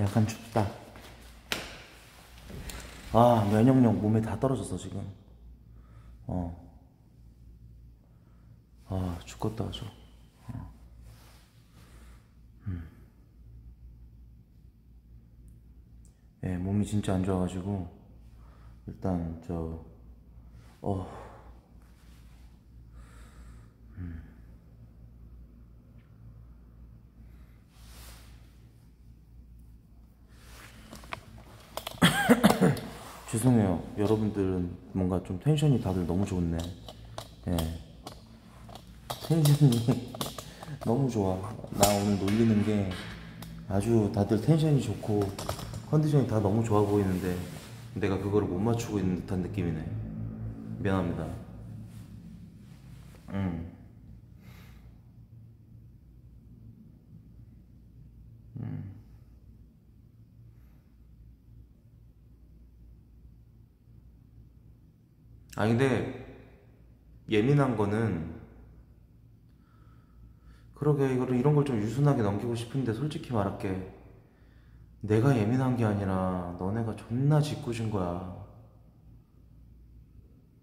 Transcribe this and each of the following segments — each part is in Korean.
약간 춥다. 아, 면역력 몸에 다 떨어졌어 지금. 아, 죽겠다 아주. 예, 몸이 진짜 안 좋아가지고 일단 죄송해요. 여러분들은 뭔가 좀 텐션이 다들 너무 좋네. 예, 텐션이 너무 좋아. 나 오늘 놀리는 게 아주 다들 텐션이 좋고 컨디션이 다 너무 좋아 보이는데 내가 그거를 못 맞추고 있는 듯한 느낌이네. 미안합니다. 아니 근데 예민한 거는 그러게 이거를 이런 걸 좀 유순하게 넘기고 싶은데 솔직히 말할게. 내가 예민한 게 아니라 너네가 존나 짓궂은 거야.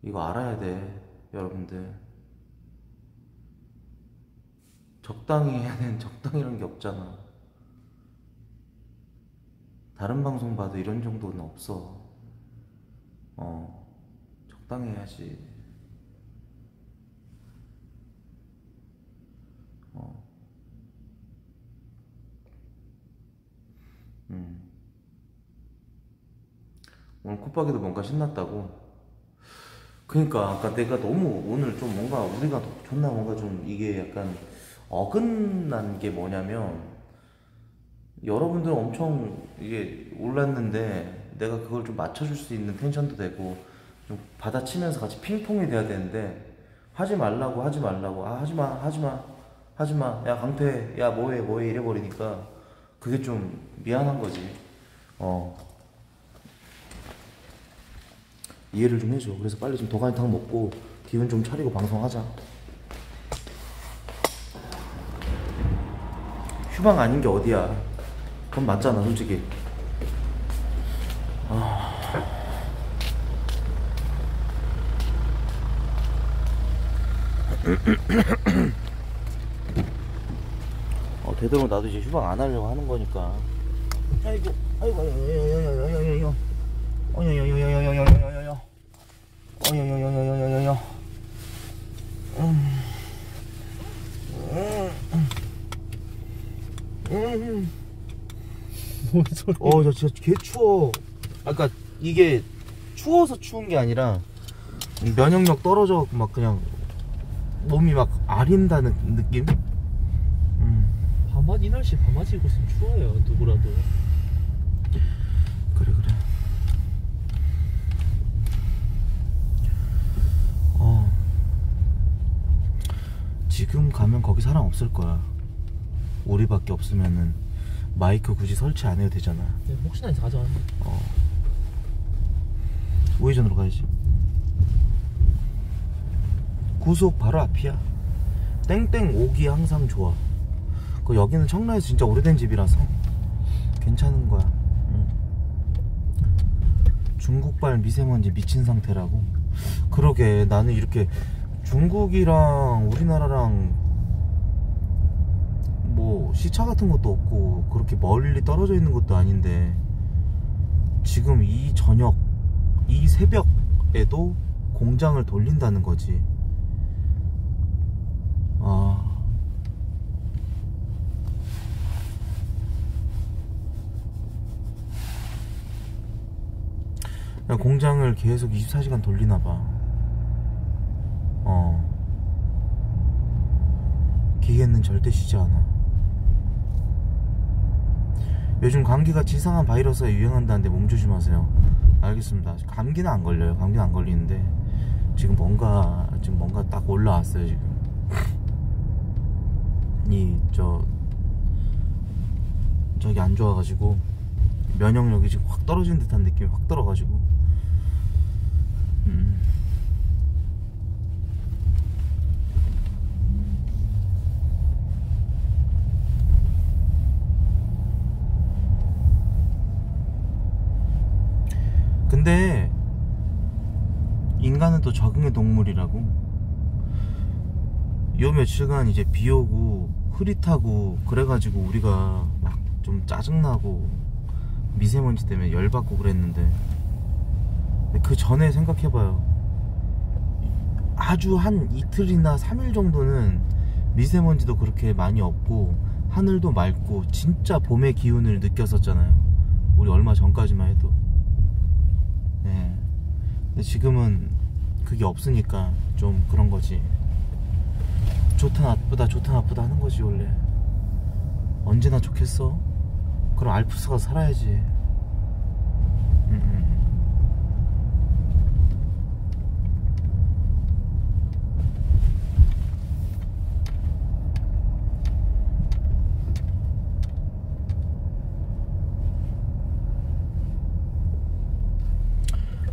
이거 알아야 돼 여러분들. 적당히 해야 되는, 적당이란 게 없잖아. 다른 방송 봐도 이런 정도는 없어. 적당해야지. 오늘 콧박이도 뭔가 신났다고. 그니까 아까 내가 너무 오늘 좀 뭔가 우리가 존나 뭔가 좀 이게 약간 어긋난 게 뭐냐면 여러분들 엄청 이게 올랐는데 내가 그걸 좀 맞춰줄 수 있는 텐션도 되고 좀 받아치면서 같이 핑퐁이 돼야 되는데 하지 말라고 하지 말라고 아 하지마 하지마 하지마 야 강퇴 야 뭐해 뭐해 이래 버리니까 그게 좀 미안한 거지. 이해를 좀 해줘. 그래서 빨리 좀 도가니탕 먹고 기운 좀 차리고 방송하자. 휴방 아닌 게 어디야. 그건 맞잖아 솔직히. 되도록 나도 이제 휴방 안 하려고 하는 거니까. 아이고 아이고 아이고 뭔 소리야? 나 진짜 개 추워. 아까 이게 추워서 추운 게 아니라 면역력 떨어져 막 그냥 몸이 막 아린다는 느낌? 이 날씨 밤낮이 입고 있으면 추워요 누구라도. 그래 그래. 지금 가면 거기 사람 없을 거야. 우리밖에 없으면은 마이크 굳이 설치 안 해도 되잖아. 네, 혹시나 해서 가자. 우회전으로 가야지. 구속 바로 앞이야. 땡땡 오기 항상 좋아. 여기는 청라에서 진짜 오래된 집이라서 괜찮은 거야. 중국발 미세먼지 미친 상태라고. 그러게 나는 이렇게 중국이랑 우리나라랑 뭐 시차 같은 것도 없고 그렇게 멀리 떨어져 있는 것도 아닌데 지금 이 저녁 이 새벽에도 공장을 돌린다는 거지. 공장을 계속 24시간 돌리나봐. 기계는 절대 쉬지 않아. 요즘 감기같이 이상한 바이러스가 유행한다는데 몸 조심하세요. 알겠습니다. 감기는 안 걸려요. 감기는 안 걸리는데 지금 뭔가 딱 올라왔어요 지금. 저기 안 좋아가지고 면역력이 지금 확 떨어진 듯한 느낌이 확 떨어가지고. 근데 인간은 또 적응의 동물이라고. 요 며칠간 이제 비오고 흐릿하고 그래가지고 우리가 막 좀 짜증나고 미세먼지 때문에 열받고 그랬는데, 그 전에 생각해봐요. 아주 한 이틀이나 3일 정도는 미세먼지도 그렇게 많이 없고 하늘도 맑고 진짜 봄의 기운을 느꼈었잖아요, 우리 얼마 전까지만 해도. 네. 근데 지금은 그게 없으니까 좀 그런 거지. 좋다 나쁘다 좋다 나쁘다 하는 거지. 원래 언제나 좋겠어? 그럼 알프스 가서 살아야지.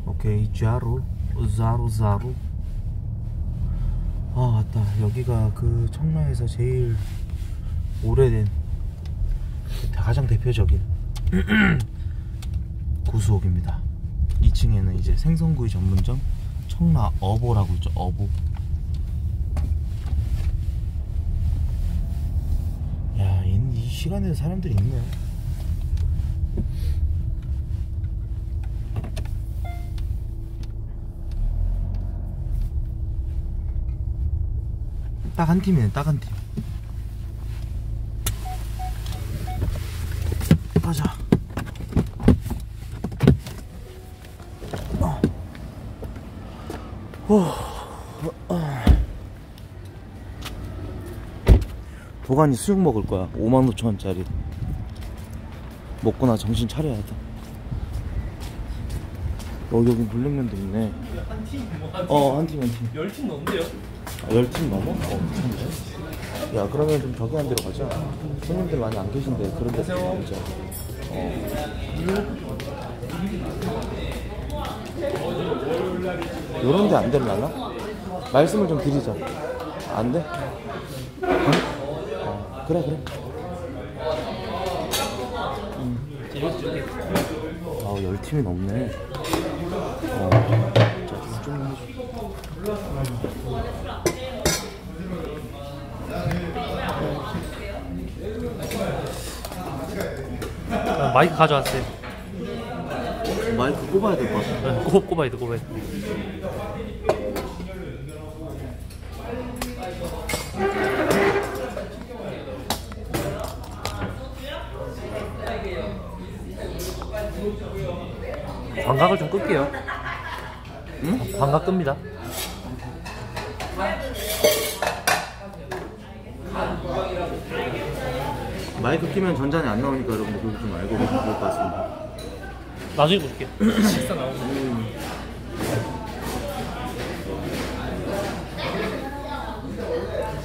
오케이. 자루 자루 자루. 아 맞다, 여기가 그 청라에서 제일 오래된 가장 대표적인 구수옥입니다. 2층에는 이제 생선구이 전문점 청라 어보라고 있죠. 어보. 야, 이 시간에도 사람들이 있네. 딱 한 팀이네, 딱 한 팀. 가자. 도가니 수육 먹을 거야. 55,000원짜리. 먹고 나 정신 차려야 돼. 여기 물냉면도 있네. 한 팀? 어, 한 팀, 한 팀. 10팀 넘는데요? 아, 10팀 넘어? 어, 괜찮네. 야, 그러면 좀 적응한 데로 가자. 손님들 많이 안 계신데 그런 데서 가자. 어. 요런 데 안 되려나? 말씀을 좀 드리자. 안 돼? 어, 그래, 그래. 아, 10팀이 넘네. 어. 자, 좀 해줘. 마이크 가져왔어요. 마이크 꼽아야 될 것 같아. 네, 꼽아야 돼, 꼽아야 돼. 광각을 좀 끌게요. 응? 광각 끕니다. 마이크 키면 전자는 안 나오니까 여러분들 그걸 좀 알고 계실 것 같습니다. 나중에 볼게요. 식사 나오고.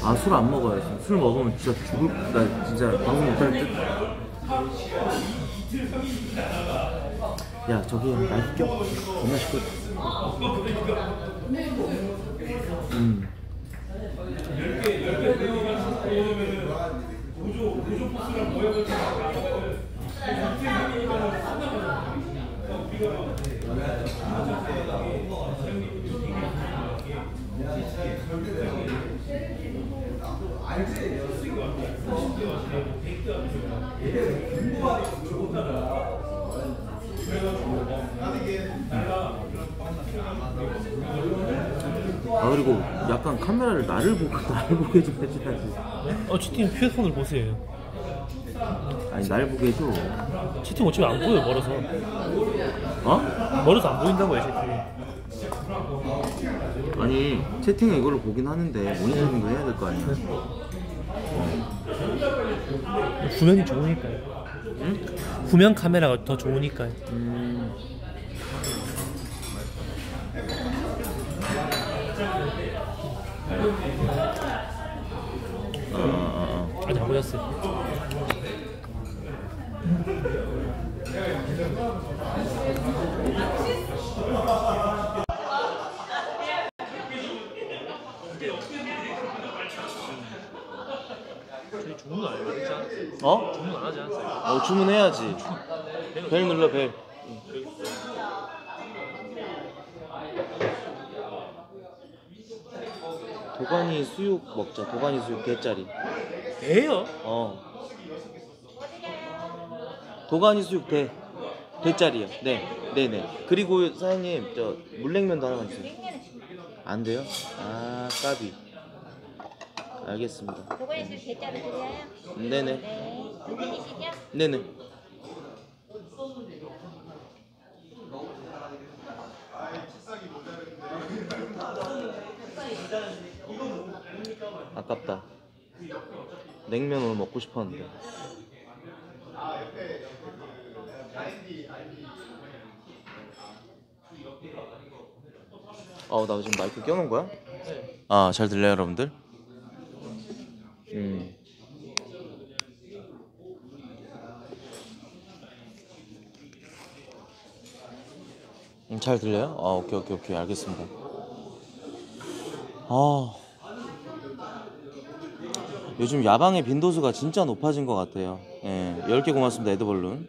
아, 술 안 먹어야지. 술 먹으면 진짜 죽을, 나 진짜 방송 못할 듯. 야, 저기 마이크 껴? 겁나 시끄러. 아, 그리고 약간 카메라를 나를 보게 좀 해줘야지. 채팅 휴대폰을 보세요. 아니, 날 보게 해줘. 채팅 어차피 안 보여, 멀어서. 어? 멀어서 안 보인다고요, 채팅. 아니, 채팅은 이걸로 보긴 하는데 모니터링도 해야 될 거 아니야. 후면이 좋으니까요. 응? 후면 카메라가 더 좋으니까요. 아직 안 보였어요. 주문 안 하지 않았어요? 어? 주문 안 하지 않았어요? 어, 주문해야지. 벨 눌러, 벨. 도가니 수육 먹자. 도가니 수육 대짜리. 대요? 어. 도가니 수육 대. 대짜리요. 네, 네네. 그리고 사장님 저 물냉면도 하나만 주세요. 안 돼요? 아 까비. 알겠습니다. 도가니 수육 대짜리 드려요? 네네. 선생님이시죠? 네네. 아깝다. 냉면 오늘 먹고 싶었는데. 아우 나 지금 마이크 껴놓은 거야? 네. 아 잘 들려요 여러분들? 잘 들려요? 아 오케이 오케이 오케이 알겠습니다. 아 요즘 야방의 빈도수가 진짜 높아진 것 같아요. 예, 10개 고맙습니다 에드벌룬.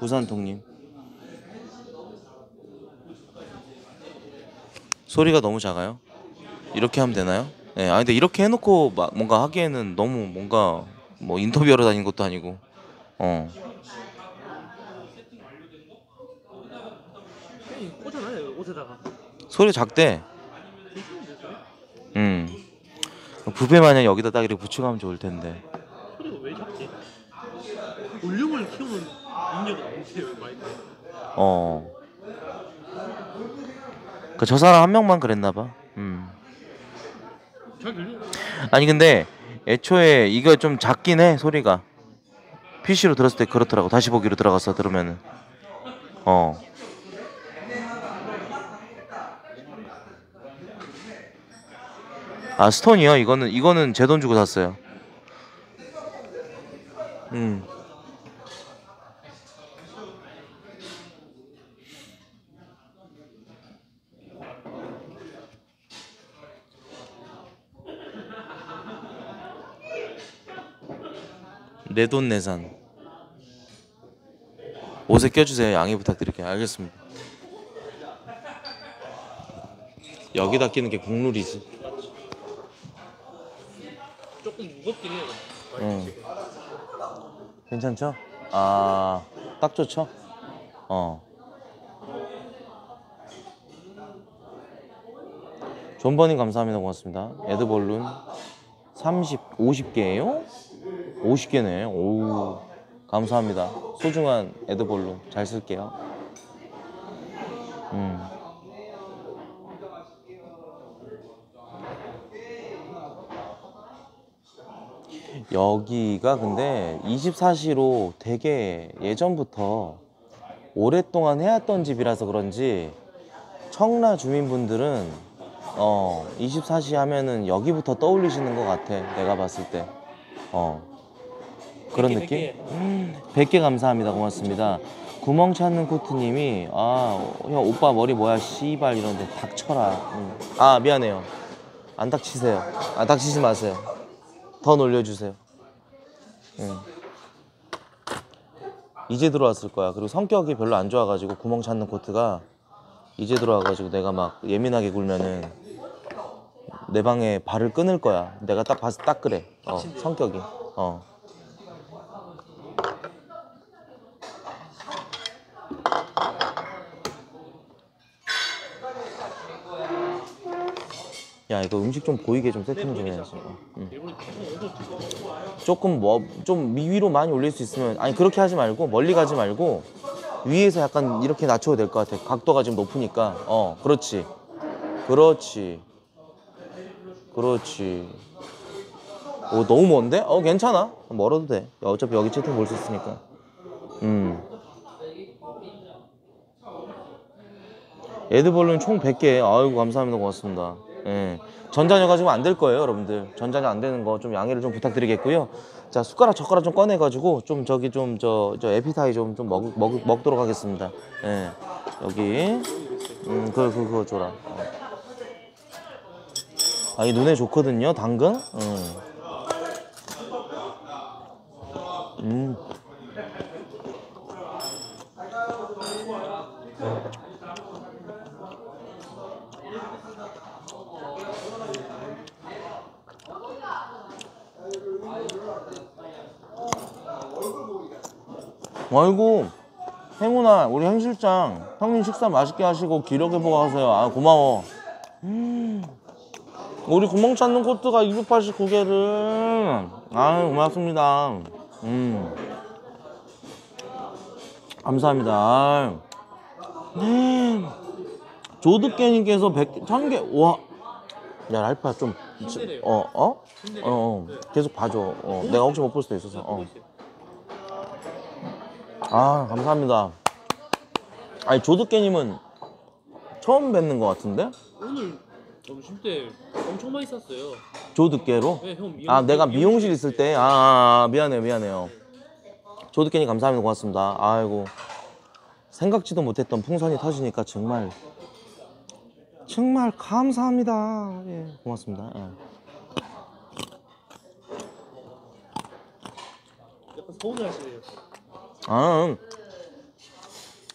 부산통님 소리가 너무 작아요? 이렇게 하면 되나요? 예, 아 근데 이렇게 해놓고 막 뭔가 하기에는 너무 뭔가 뭐 인터뷰하러 다닌 것도 아니고. 어. 소리 작대. 부배 마냥 여기다 딱 이렇게 붙여가면 좋을 텐데. 소리가 왜 작지? 볼륨을 키우면 능력이 안 돼요 마이크. 어. 그 저 사람 한 명만 그랬나봐. 잘 들려. 아니 근데 애초에 이거 좀 작긴 해 소리가. PC로 들었을 때 그렇더라고. 다시 보기로 들어가서 들으면은. 어. 아 스톤이요? 이거는 제 돈 주고 샀어요. 내 돈 내산. 옷에 껴주세요. 양해 부탁드릴게요. 알겠습니다. 여기다 끼는 게 국룰이지. 무겁긴 해요. 괜찮죠? 아, 딱 좋죠? 어. 존버님 감사합니다. 고맙습니다. 에드벌룬 50개예요? 50개네. 오. 감사합니다. 소중한 에드벌룬 잘 쓸게요. 여기가 근데 24시로 되게 예전부터 오랫동안 해왔던 집이라서 그런지 청라 주민분들은 24시 하면은 여기부터 떠올리시는 것 같아. 내가 봤을 때. 그런 100개, 느낌? 100개 감사합니다. 고맙습니다. 구멍 찾는 코트님이 아 형 오빠 머리 뭐야 씨발 이런데 닥쳐라. 아 미안해요. 안 닥치세요. 아 닥치지 마세요. 더 놀려주세요. 이제 들어왔을 거야. 그리고 성격이 별로 안 좋아가지고 구멍 찾는 코트가 이제 들어와가지고 내가 막 예민하게 굴면은 내 방에 발을 끊을 거야. 내가 딱 봐서 딱 그래. 성격이. 야 이거 음식 좀 보이게 좀 세팅 좀 해야지. 조금 뭐 좀 위로 많이 올릴 수 있으면. 아니 그렇게 하지 말고 멀리 가지 말고 위에서 약간 이렇게 낮춰도 될 것 같아. 각도가 지금 높으니까. 그렇지 그렇지 그렇지. 오 너무 먼데? 괜찮아 멀어도 돼. 어차피 여기 채팅 볼 수 있으니까. 에드벌룬 총 100개. 아이고 감사합니다. 고맙습니다. 예, 전자녀가 지금 안 될 거예요 여러분들. 전자녀 안 되는 거 좀 양해를 좀 부탁드리겠고요. 자 숟가락 젓가락 좀 꺼내 가지고 좀 저기 좀 저 에피타이 좀 먹도록 하겠습니다. 예, 여기 그거 줘라. 아 이 눈에 좋거든요 당근. 아이고 행운아, 우리 행실장 형님 식사 맛있게 하시고 기력 회복하세요. 아 고마워. 우리 구멍 찾는 코트가 289개를 아 고맙습니다. 감사합니다. 아유. 조드깨님께서 100개 1000개. 와 야 랄파 좀 계속 봐줘. 내가 혹시 못 볼 수도 있어서. 아 감사합니다. 아니 조드깨님은 처음 뵙는 것 같은데? 오늘 점심 때 엄청 많이 샀어요. 조드깨로? 네, 형 미용실. 아 내가 미용실 있을 때? 미안해요. 조드깨님 감사합니다. 고맙습니다. 아이고 생각지도 못했던 풍선이 터지니까 정말 감사합니다. 예, 고맙습니다. 예. 약간 서운해하시네요. 아,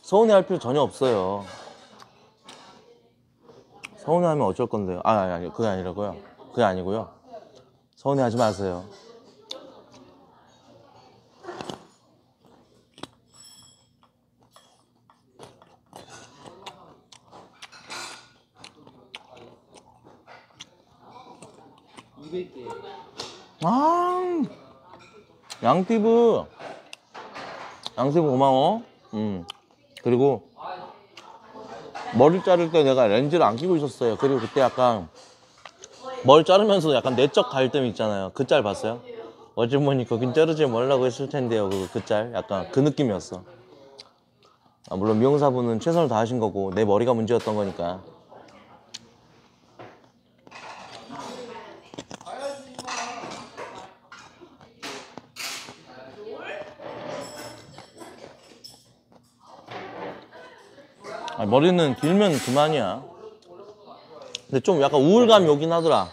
서운해할 필요 전혀 없어요. 서운해하면 어쩔 건데요. 그게 아니라고요. 그게 아니고요. 서운해하지 마세요. 아, 양피부 고마워. 그리고 머리 자를 때 내가 렌즈를 안 끼고 있었어요. 그리고 그때 약간 머리 자르면서 약간 내적 갈등 있잖아요. 그 짤 봤어요? 어찌보니 거긴 자르지 말라고 했을 텐데요. 그 짤 약간 그 느낌이었어. 아, 물론 미용사분은 최선을 다하신 거고 내 머리가 문제였던 거니까. 머리는 길면 그만이야. 근데 좀 약간 우울감이 오긴 하더라.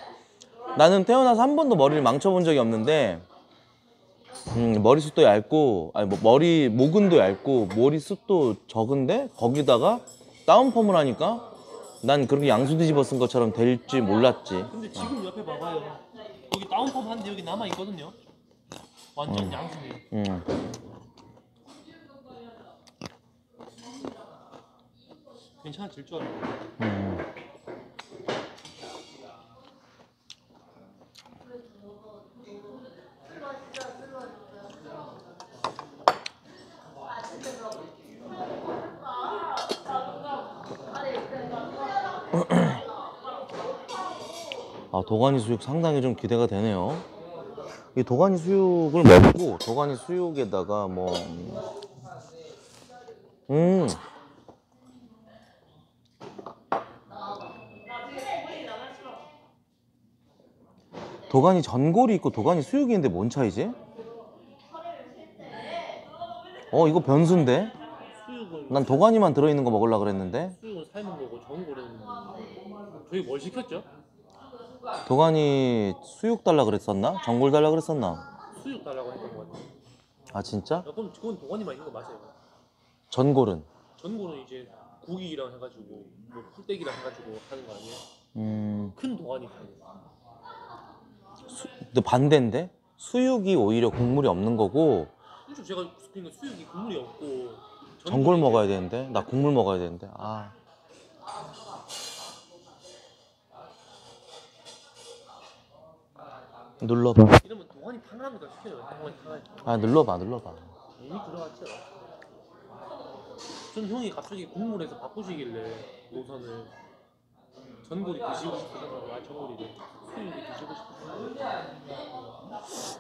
나는 태어나서 한 번도 머리를 망쳐본 적이 없는데 머리숱도 얇고 모근도 얇고 머리숱도 적은데 거기다가 다운펌을 하니까 난 그렇게 양수 뒤집어 쓴 것처럼 될지 몰랐지. 근데 지금 옆에 봐봐요. 여기 다운펌 하는데 여기 남아있거든요. 완전 양수네요. 괜찮아질 줄 알았는데. 아 도가니 수육 상당히 좀 기대가 되네요. 이 도가니 수육을 먹고 도가니 수육에다가 뭐 도가니 전골이 있고 도가니 수육이 있는데 뭔 차이지? 이거 변수인데? 난 도가니만 들어있는 거 먹으려고 그랬는데? 수육은 삶은 거고 전골은 저희 뭘 시켰죠? 도가니 수육 달라 그랬었나? 전골 달라 그랬었나? 수육 달라고 했던 것 같아. 아 진짜? 야, 그럼 그건 도가니만 있는 거 맞아요. 전골은? 전골은 이제 고기랑 해가지고 뭐 풀떼기랑 해가지고 하는 거 아니에요? 큰 도가니 파예요. 근데 반대인데? 수육이 오히려 국물이 없는 거고. 그렇죠. 제가 그러니까 수육이 국물이 없고 전골 먹어야 되는데? 나 국물 먹어야 되는데. 아. 눌러봐. 이러면 동안이 탕라면 더 시켜요. 아 눌러봐. 이미 들어갔죠. 전 형이 갑자기 국물에서 바꾸시길래 노선을 전골이 드시고 싶어서 전골이래.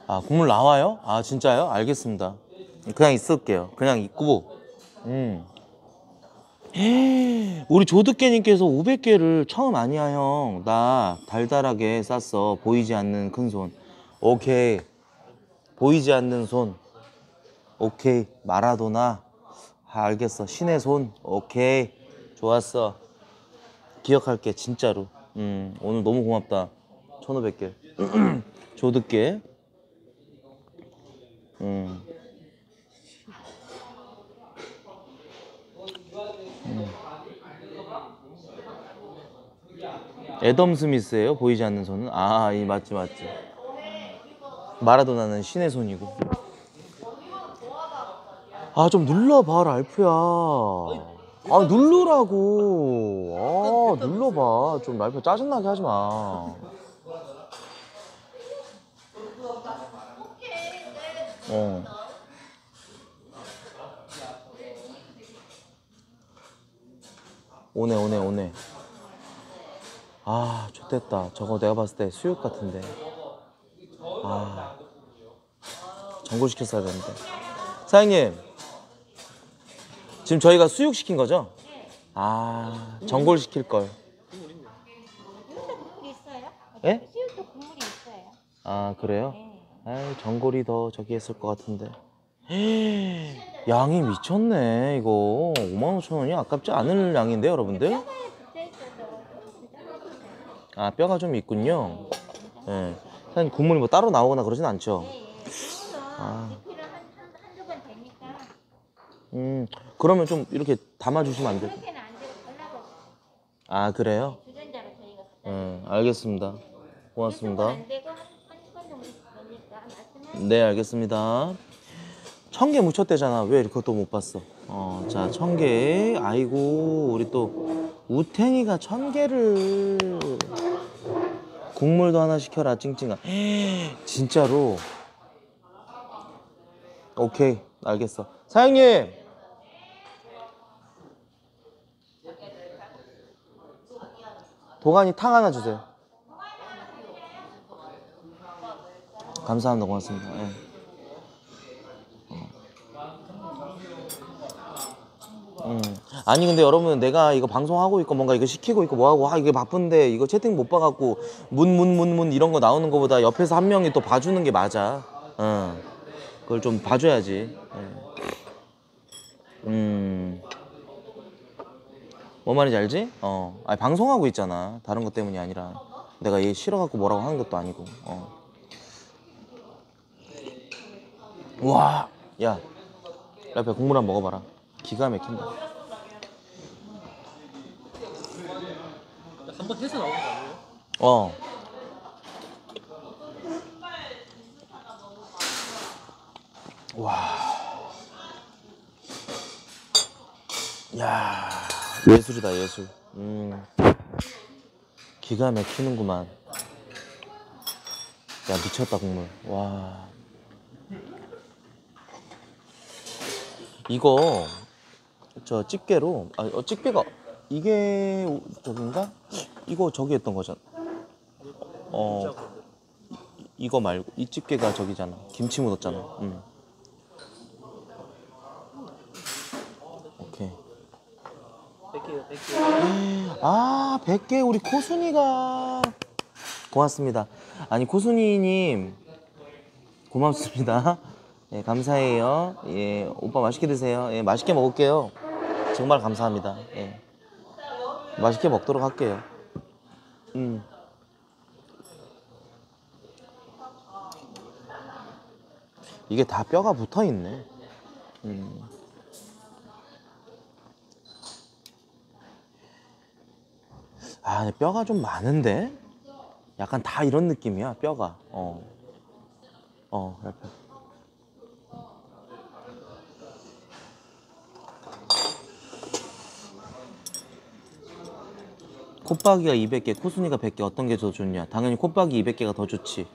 아 국물 나와요? 아 진짜요? 알겠습니다. 그냥 있을게요. 그냥 있고. 우리 조드깨님께서 500개를 처음 아니야 형. 나 달달하게 쌌어. 보이지 않는 큰 손. 오케이. 보이지 않는 손. 오케이. 마라도나. 아, 알겠어. 신의 손. 오케이. 좋았어. 기억할게 진짜로. 오늘 너무 고맙다. 1500개. 조드깨. 애덤 스미스예요? 보이지 않는 손은? 아, 이 맞지. 마라도나는 신의 손이고. 아, 좀 눌러봐라, 알프야. 아, 누르라고. 아, 눌러봐. 좀 알프야, 짜증나게 하지 마. 어. 오네, 오네, 오네. 아, 좋됐다. 저거 내가 봤을 때 수육 같은데. 아, 전골시켰어야 되는데. 사장님, 지금 저희가 수육 시킨 거죠? 아, 전골 시킬 걸. 수육도 국물이 있어요? 예? 수육도 국물이 있어요. 아, 그래요? 아, 전골이 더 저기 했을 것 같은데. 헤이, 양이 미쳤네. 이거 55,000원이 아깝지 않을 양인데 여러분들. 아, 뼈가 좀 있군요. 예. 네. 사실 국물이 뭐 따로 나오거나 그러진 않죠. 아. 그러면 좀 이렇게 담아주시면 안 돼요? 아, 그래요? 알겠습니다. 고맙습니다. 네, 알겠습니다. 청개 무쳤대잖아. 왜 그것도 못 봤어? 어, 자, 청개. 아이고, 우리 또 우탱이가 청개를. 국물도 하나 시켜라, 찡찡아. 진짜로? 오케이, 알겠어. 사장님! 도가니 탕 하나 주세요. 감사합니다. 고맙습니다. 네. 아니 근데 여러분, 내가 이거 방송하고 있고 뭔가 이거 시키고 있고 뭐하고, 아 이게 바쁜데 이거 채팅 못 봐갖고 문 이런 거 나오는 거보다 옆에서 한 명이 또 봐주는 게 맞아. 그걸 좀 봐줘야지. 뭔 말인지 알지? 어, 아니 방송하고 있잖아. 다른 것 때문이 아니라 내가 얘 싫어갖고 뭐라고 하는 것도 아니고. 와, 야, 라이프야, 국물 한번 먹어봐라. 기가 막힌다. 한번 해서 나오는 거 아니에요? 어. 와. 야, 예술이다, 예술. 기가 막히는구만. 야, 미쳤다, 국물. 와. 이거 저 집게로, 아, 집게가 이게 저긴가? 이거 저기 했던 거잖아. 어, 이거 말고 이 집게가 저기잖아. 김치 묻었잖아. 오케이. 100개요. 아, 100개 우리 코순이가. 고맙습니다. 아니 코순이님 고맙습니다. 예, 감사해요. 예, 오빠 맛있게 드세요. 예, 맛있게 먹을게요. 정말 감사합니다. 예. 맛있게 먹도록 할게요. 이게 다 뼈가 붙어 있네. 아, 근데 뼈가 좀 많은데? 약간 다 이런 느낌이야, 뼈가. 그래. 콧박이가 200개, 코순이가 100개. 어떤 게 더 좋냐? 당연히 콧박이 200개가 더 좋지.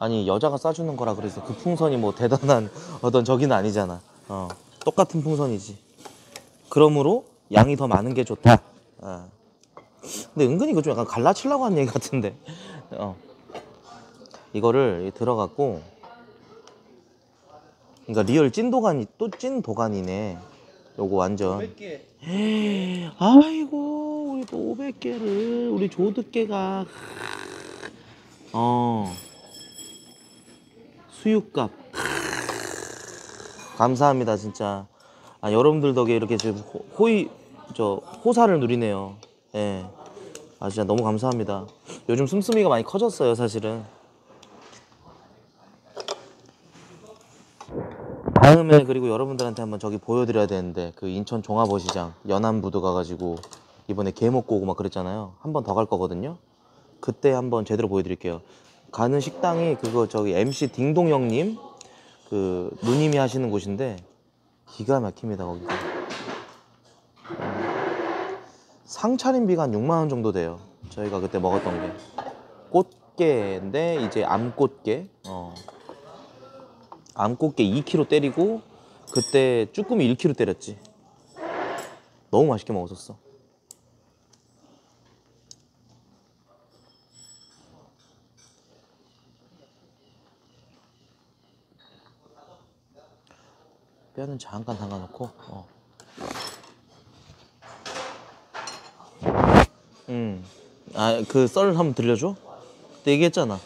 아니, 여자가 싸주는 거라 그래서 그 풍선이 뭐 대단한 어떤 저기는 아니잖아. 어, 똑같은 풍선이지. 그러므로 양이 더 많은 게 좋다. 어. 근데 은근히 이거 좀 약간 갈라치려고 하는 얘기 같은데. 이거를 들어갖고, 그러니까 리얼 찐 도가니, 또 찐 도가니네. 요거 완전 500개. 에이, 아이고, 우리 또 500개를 우리 조득개가. 수육값. 감사합니다 진짜. 아, 여러분들 덕에 이렇게 지금 호사를 누리네요. 예. 아, 진짜 너무 감사합니다. 요즘 씀씀이가 많이 커졌어요 사실은. 다음에 그리고 여러분들한테 한번 저기 보여드려야 되는데, 그 인천 종합어시장 연안부두 가가지고 이번에 게 먹고 오고 막 그랬잖아요. 한 번 더 갈 거거든요. 그때 한번 제대로 보여드릴게요. 가는 식당이 그거 저기 MC 딩동 형님 그 누님이 하시는 곳인데 기가 막힙니다. 거기가 상차림비가 한 6만원 정도 돼요. 저희가 그때 먹었던 게 꽃게인데 이제 암꽃게, 암꽃게 2kg 때리고 그때 쭈꾸미 1kg 때렸지. 너무 맛있게 먹었었어. 뼈는 잠깐 담가놓고. 아, 그 썰을 한번 들려줘? 그때 얘기했잖아.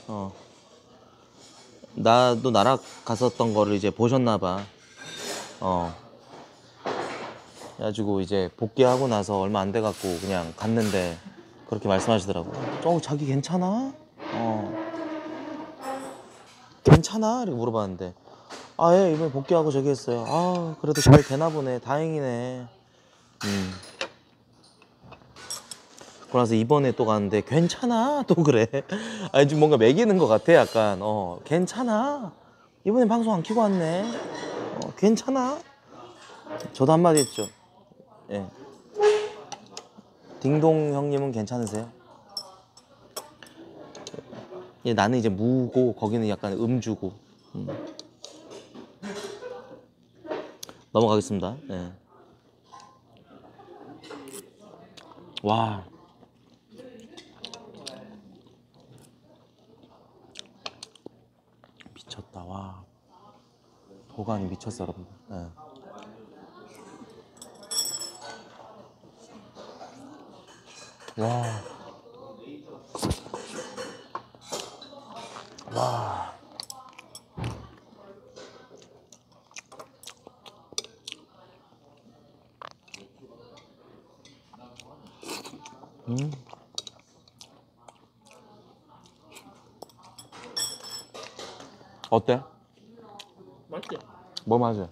나도 날아갔었던 거를 이제 보셨나봐. 그래가지고 이제 복귀하고 나서 얼마 안 돼갖고 그냥 갔는데 그렇게 말씀하시더라고. 자기 괜찮아? 괜찮아? 이렇게 물어봤는데, 예, 이번에 복귀하고 저기 했어요. 그래도 잘 되나 보네. 다행이네. 그러면서 이번에 또 갔는데 괜찮아? 또 그래. 아니, 지금 뭔가 매기는 것 같아, 약간. 괜찮아? 이번에 방송 안 켜고 왔네. 괜찮아? 저도 한마디 했죠. 예. 딩동 형님은 괜찮으세요? 예, 나는 이제 무고 거기는 약간 음주고. 넘어가겠습니다. 예. 와. 미쳤다. 와. 도가니 미쳤어, 여러분. 예. 와. 어때? 맛있지? 뭐 맛이야?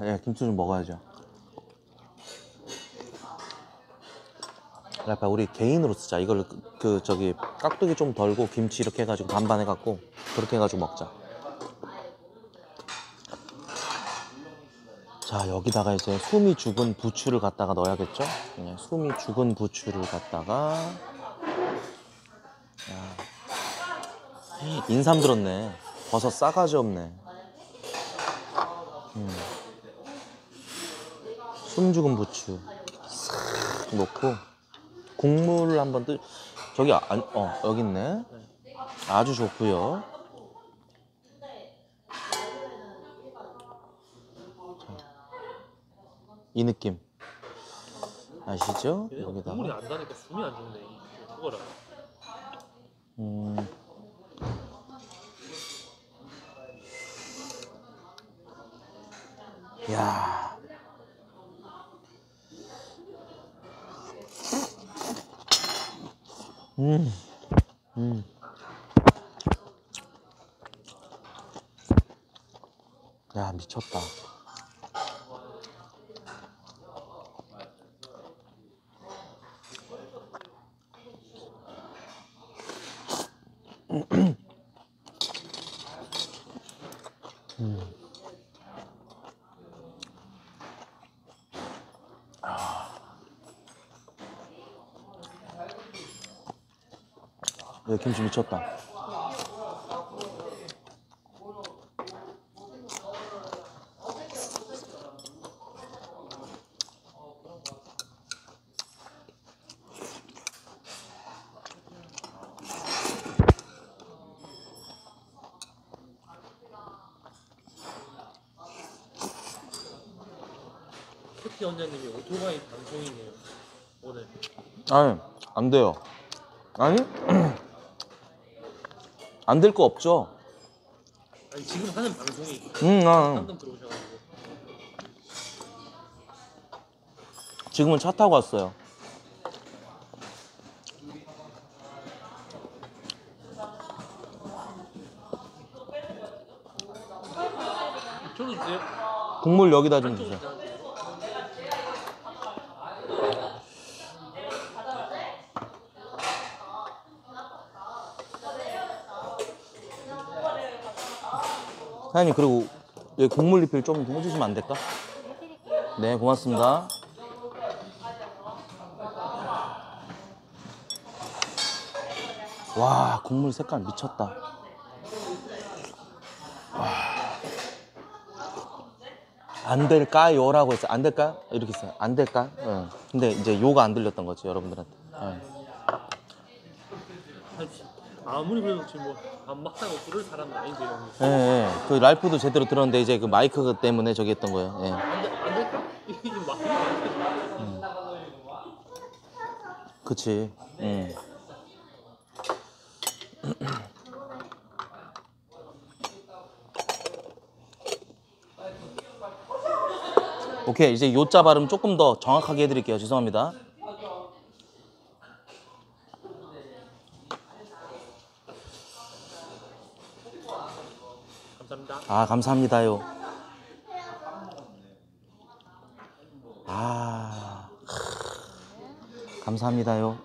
예, 김치 좀 먹어야죠. 약간 우리 개인으로 쓰자. 이걸 저기 깍두기 좀 덜고 김치 이렇게 해가지고 반반 해갖고 그렇게 해가지고 먹자. 자, 여기다가 이제 숨이 죽은 부추를 갖다가 넣어야겠죠? 예, 숨이 죽은 부추를 갖다가. 인삼 들었네. 버섯 싸가지 없네. 숨 죽은 부추 싹 넣고 국물을 한번 저기 여기 있네. 아주 좋고요. 이 느낌 아시죠? 여기다가 국물이 안 나니까 숨이 안 죽네. 그거라. 야. 야, 미쳤다. 김치 미쳤다. 캐티 원장님이 오토바이 방송이네요, 오늘. 아니, 안 돼요. 아니? 안 될 거 없죠? 아니, 지금 하는 방송이 한번 들어오셔가지고. 지금은 차 타고 왔어요. 주세요. 국물 여기다 좀 주세요. 사장님, 그리고 여기 국물 리필 좀 해주시면 안 될까? 네, 고맙습니다. 와, 국물 색깔 미쳤다. 와. 안 될까요? 라고 했어요. 안 될까요? 이렇게 했어요. 안 될까요? 네. 근데 이제 요가 안 들렸던 거죠, 여러분들한테. 네. 아무리 그래도 지금 뭐안 막다고 부를 사람은 아닌데. 예, 예. 그 랄프도 제대로 들었는데 이제 그 마이크 때문에 저기 했던 거예요. 예. 안 될까? 이게 마이크 안 될까? 그치. 예. 오케이, 이제 요자 발음 조금 더 정확하게 해드릴게요. 죄송합니다. 아, 감사합니다요. 아, 감사합니다요.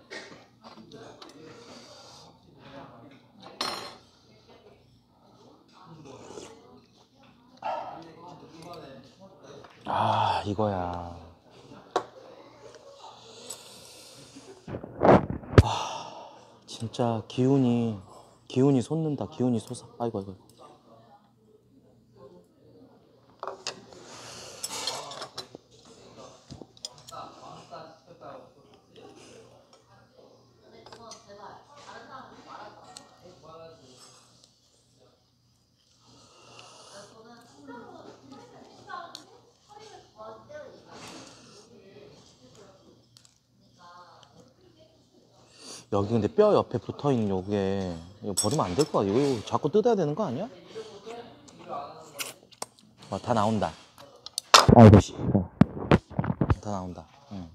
아, 이거야. 아, 진짜 기운이 솟는다. 기운이 솟아. 아이고, 아이고. 여기 근데 뼈 옆에 붙어있는 요게 이거 버리면 안 될 거 같아. 이거 자꾸 뜯어야 되는 거 아니야? 어, 다 나온다. 아, 이거 씨. 다 나온다. 응.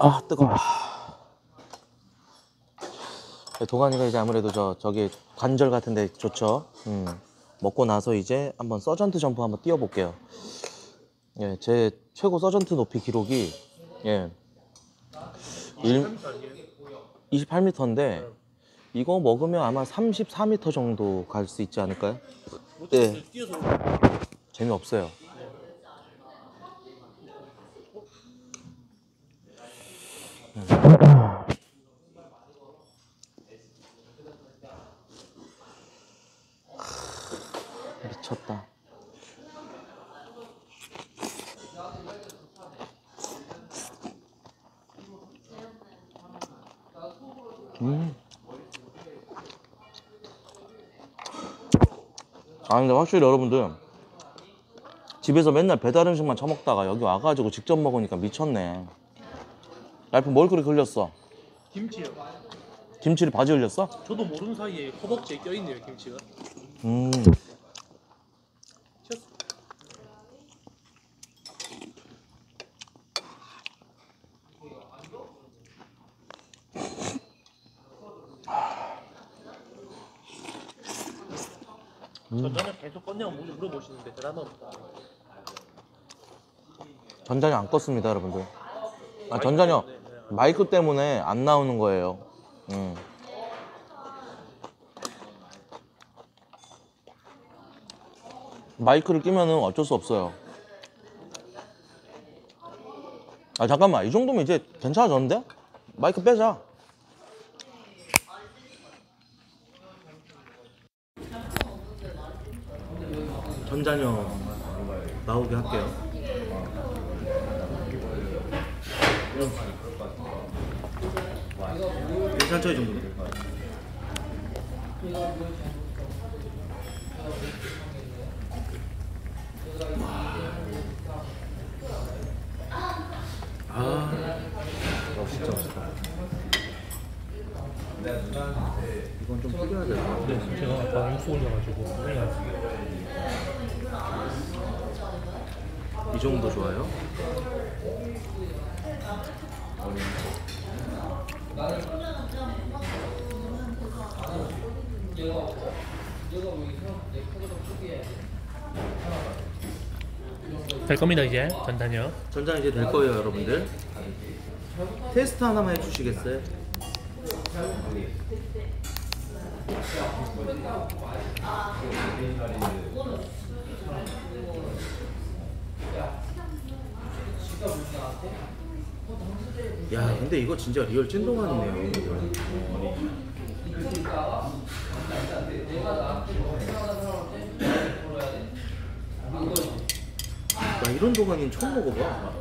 아, 뜨거워. 도가니가 이제 아무래도 저기 관절 같은데 좋죠. 먹고 나서 이제 한번 서전트 점프 한번 뛰어볼게요. 예, 제 최고 서전트 높이 기록이 예 28m인데 이거 먹으면 아마 34m 정도 갈 수 있지 않을까요? 네. 재미없어요. 미쳤다. 아, 근데 확실히 여러분들 집에서 맨날 배달 음식만 처먹다가 여기 와가지고 직접 먹으니까 미쳤네. 랄프 뭘 그렇게 흘렸어? 김치요. 김치를 바지 흘렸어? 저도 모르는 사이에 허벅지에 껴있네요, 김치가. 전자는 계속 껐냐고 물어보시는데 대답은 없다. 전자는 안 껐습니다, 여러분들. 아, 전자녀 마이크 때문에 안 나오는 거예요. 마이크를 끼면은 어쩔 수 없어요. 아, 잠깐만, 이 정도면 이제 괜찮아졌는데? 마이크 빼자. 전자녀 나오게 할게요. 괜찮죠, 이 정도? 아, 진짜 맛있다. 이건 좀 튀겨야 될 것 같아요. 제가 아까 육수 올려가지고 이 정도 좋아요? 될 겁니다. 이제 전단요. 전단 이제 될 거예요, 여러분들. 테스트 하나만 해주시겠어요? 야, 근데 이거 진짜 리얼 찐동안이네요. 나 이런 도가니는 처음 먹어봐.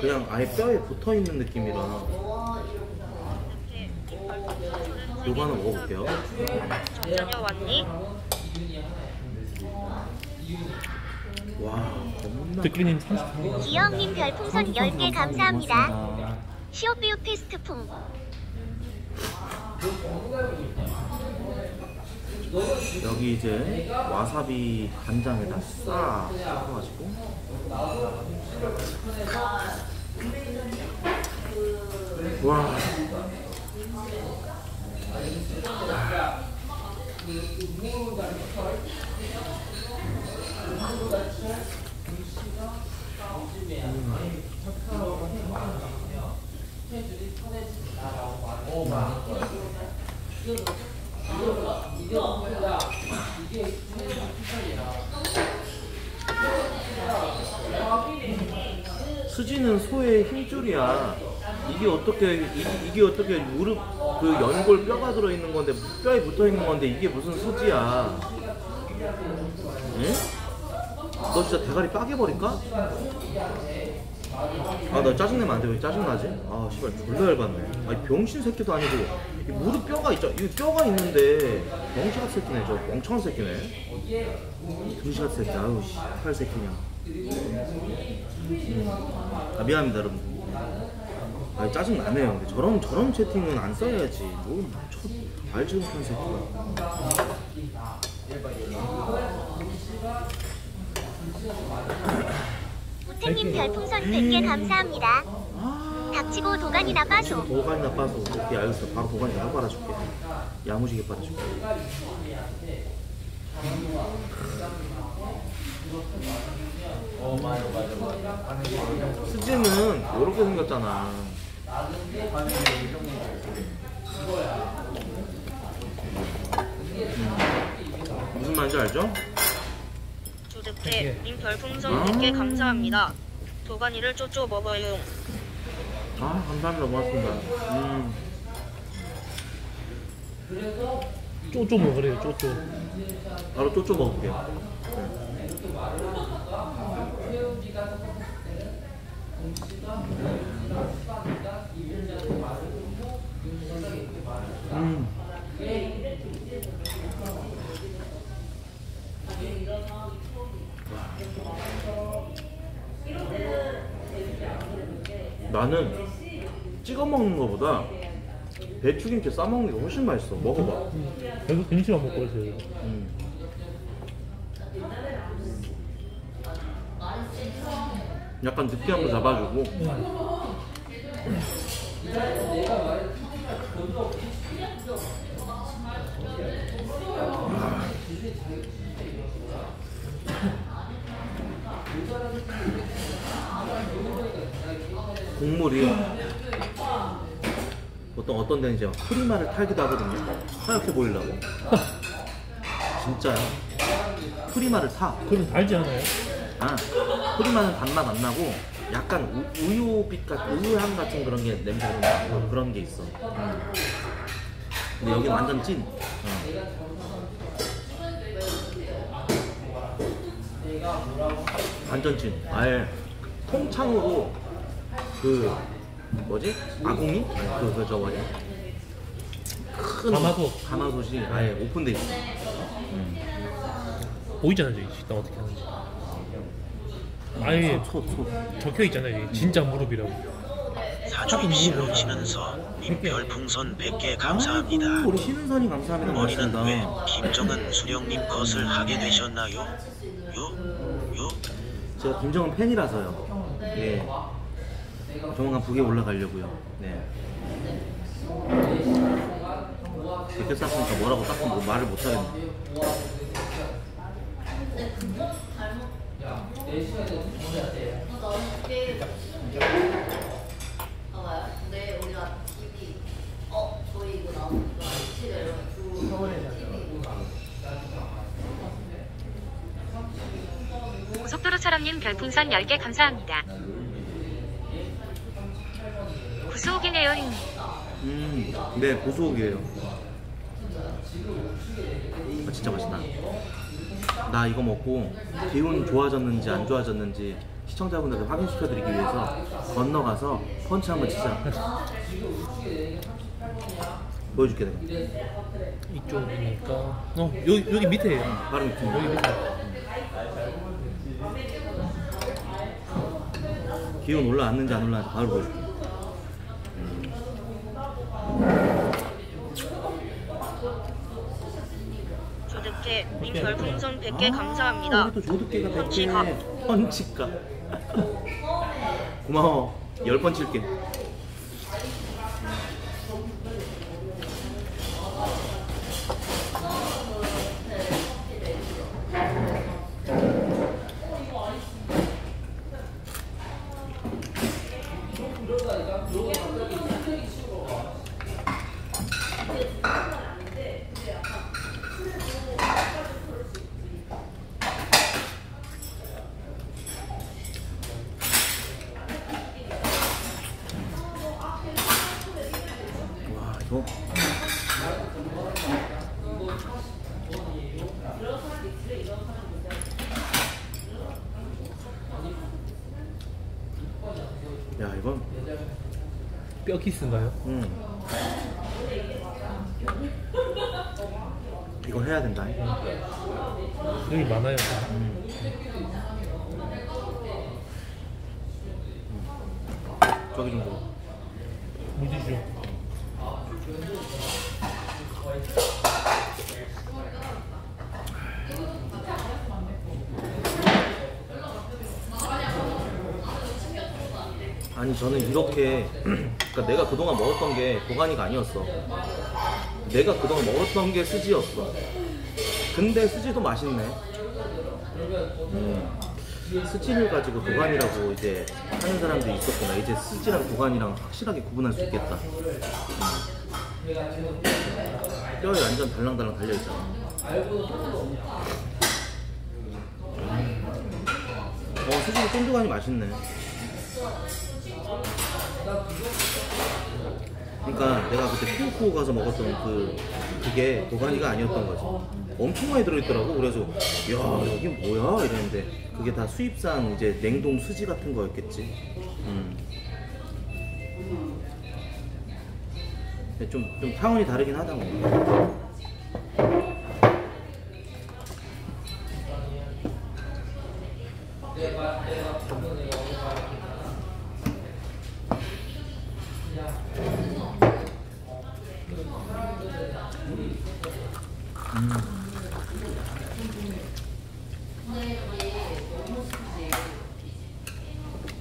그냥 아예 뼈에 붙어있는 느낌이라. 요거 하나 먹어볼게요. 저녁 왔니? 와, 득기님 30분. 기영님 별풍선 10개 감사합니다. 쇼뷰 패스트품. 여기 이제 와사비 간장에다 싹 섞어가지고. 와. 수지는 소의 힘줄이야. 이게 어떻게 무릎 그 연골 뼈가 들어 있는 건데, 뼈에 붙어 있는 건데 이게 무슨 수지야? 응? 너 진짜 대가리 빠개 버릴까? 아, 나 짜증내면 안 돼. 왜 짜증나지? 아, 씨발 졸라 열받네. 아니 병신 새끼도 아니고 이 무릎 뼈가 있죠. 이 뼈가 있는데 멍청한 새끼네. 저 멍청한 새끼네. 등시같은 새끼. 아우 씨, 팔 새끼냐. 아, 미안합니다 여러분. 아, 짜증나네요. 근데 저런 채팅은 안 써야지. 뭐 알지 못한 새끼가. 우태님 별풍선 100개 감사합니다. 닥치고 도가니나 빠소. 도가니나 빠소. 오케이, 알겠어. 바로 도가니나 빨아줄게. 야무지게 빨아줄게. 수지는 요렇게 생겼잖아. 무슨 말인지 알죠? 조대표님 별풍선 100개 감사합니다. 도가니를 쪼쪼 먹어요. 아, 감사합니다. 고맙습니다. 쪼쪼 먹으래요. 쪼쪼. 바로 쪼쪼 먹을게요. 나는 찍어 먹는 거보다 배추김치 싸 먹는 게 훨씬 맛있어. 먹어봐. 계속 김치만 먹고 있어요. 약간 느끼한 거 잡아주고. 국물이 보통 어떤 데는 이제 프리마를 탈기도 하거든요. 하얗게 보이려고. 진짜요. 프리마를 타. 그럼 달지 않아요? 아, 프리마는 단맛 안 나고 약간 우유빛 같은 우유향 같은 그런 게 냄새가 좀 나고 그런 게 있어. 근데 여기 완전 찐. 완전 찐. 아예 통창으로 그 뭐지? 아궁이? 저 뭐냐? 큰 가마솥이 아예 오픈돼 있어. 보이잖아 저기 식당 어떻게 하는지. 아예 적혀 있잖아요. 진짜 무릎이라고. 사주임씨 오시면서 별풍선 100개 감사합니다. 우리 신은선이 감사합니다. 머리는 왜 김정은 수령님 것을 하게 되셨나요? 제가 김정은 팬이라서요. 네. 조만간 북에 올라가려고요. 네. 그렇게 쌌으니까 뭐라고 딱 뭐 말을 못 하겠네. 근데 그거 잘못. 야, 내 시간에 먹어야 돼. 너무 꽤. 봐봐요. 근데 우리가 TV, 저희 이거 나오는 거 아시죠? 여러분, TV. 고속도로처럼님 별풍선 10개 감사합니다. 고소옥이네요, 형님. 네, 고소옥이에요. 진짜 맛있다. 나 이거 먹고 기운 좋아졌는지 안 좋아졌는지 시청자분들께 확인시켜드리기 위해서 건너가서 펀치 한번 치자. 보여줄게 내가. 이쪽이니까 여기 밑에에요. 바로 밑에. 여기 밑에. 기운 올라왔는지 안 올라왔는지 바로 보여줄게. 님 별풍선 100개 감사합니다. 우리 또 조득개가 100개. 펀치가. 고마워. 10번 칠게. 야, 이건 뼈 키스인가요? 이거 해야 된다. 여기 많아요. 저기 좀 줘. 물지 줘. 아니 저는 이렇게 그러니까 내가 그동안 먹었던 게 도가니가 아니었어. 내가 그동안 먹었던 게 스지였어. 근데 스지도 맛있네. 스지를 가지고 도가니라고 이제 하는 사람들이 있었구나. 이제 스지랑 도가니랑 확실하게 구분할 수 있겠다. 뼈에 완전 달랑달랑 달려있잖아. 스지 쫀득하니 맛있네. 그러니까 내가 그때 피오코 가서 먹었던 그게 도가니가 아니었던 거지. 엄청 많이 들어있더라고. 그래서 야 여기 뭐야 이랬는데 그게 다 수입산 이제 냉동 스지 같은 거였겠지. 좀 차원이 다르긴 하다. 뭐.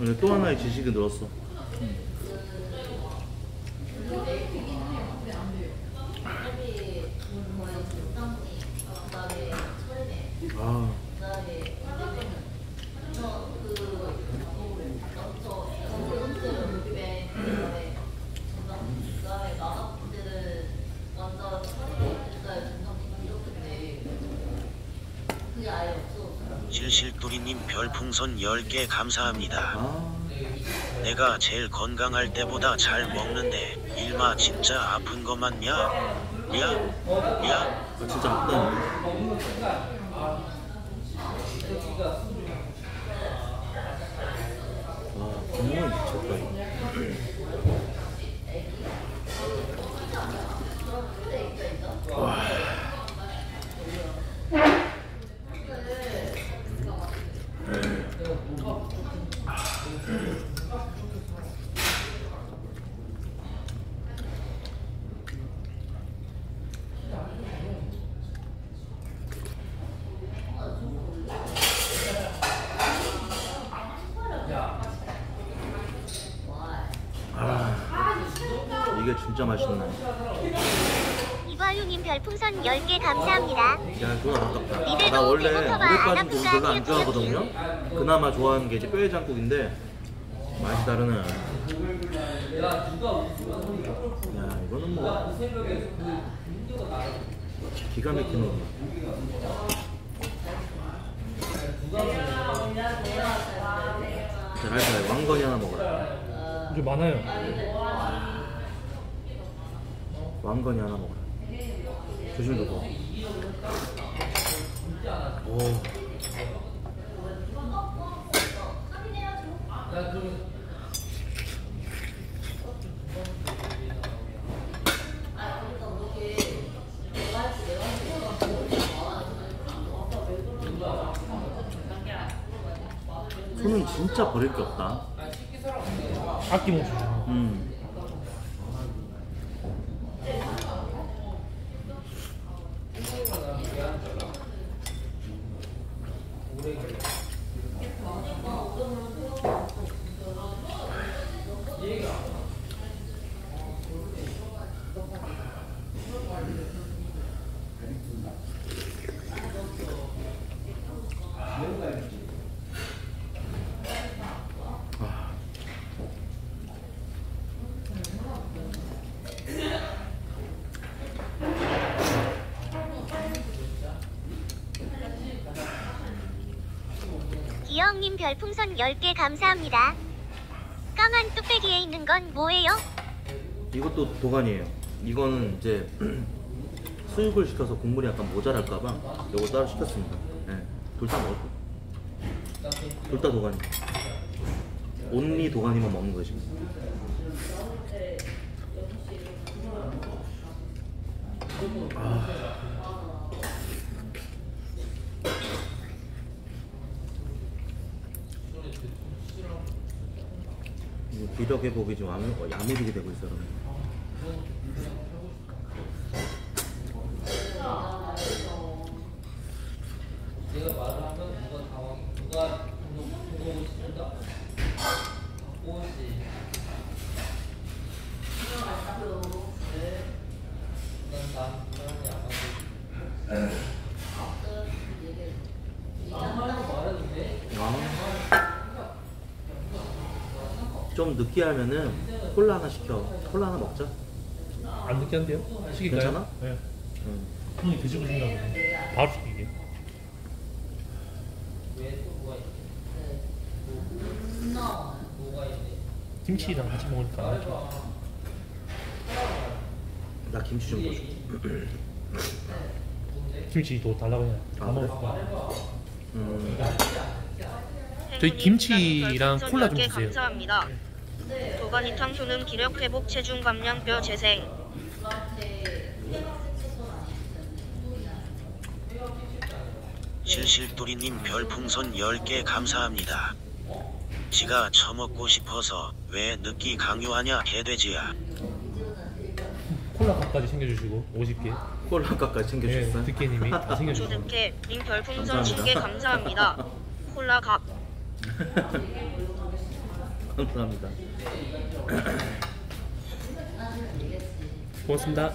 오늘 또 하나의 지식이 늘었어. 실돌이님 별풍선 10개 감사합니다. 내가 제일 건강할 때보다 잘 먹는데 일마 진짜 아픈 거 맞냐? 야? 진짜 아프다. 와 정말 미쳤다 이거. 진짜 맛있네. 이화용님 별풍선 10개 감사합니다. 야 그건 아깝다. 나 원래 물에 빠진 국을 별로 안 좋아하거든요. 그나마 좋아하는 게 이제 뼈해장국인데 맛이 다르네. 야 이거는 뭐 기가 막히는 거. 잘 알까요? 왕건이 하나 먹어라. 이제 많아요. 왕건이 하나 먹어라. 조심히 먹어. 오. 손은 진짜 버릴 게 없다. 아낌없이. 기영님 별풍선 10개 감사합니다. 까만 뚝배기에 있는 건 뭐예요? 이것도 도가니예요. 이거는 이제 수육을 시켜서 국물이 약간 모자랄까봐 이거 따로 시켰습니다. 네. 둘 다 먹을 거예요. 둘 다 도가니. 온리 도가니만 먹는 것입니다. 아. 비력 회복이 좀 야무지게 되고 있어요. 내가 말을 하면 누가 당황, 누가 보고 싶다. 오지. 좀 느끼하면은 콜라 하나 시켜. 콜라 하나 먹자. 안 느끼한데요? 시킬까요? 괜찮아? 네. 형이 드시고 싶나 보네. 바로 시키게. 김치랑 같이 먹으니까 좋아. 나 김치 좀 넣어줘. 김치 더 달라고 그냥 다 먹을 거야. 저희 김치랑 콜라 좀 주세요. 감사합니다. 도가니탕 효능 기력 회복, 체중 감량, 뼈 재생. 실실돌이님 별풍선 10개 감사합니다. 지가 처먹고 싶어서 왜 늦기 강요하냐 개돼지야. 콜라값까지 챙겨주시고 50개. 콜라값까지 챙겨주셨어요? 네, 득개님이 다 챙겨주시고. 조득개님 별풍선 10개 감사합니다. 콜라값. 감사합니다. 고맙습니다.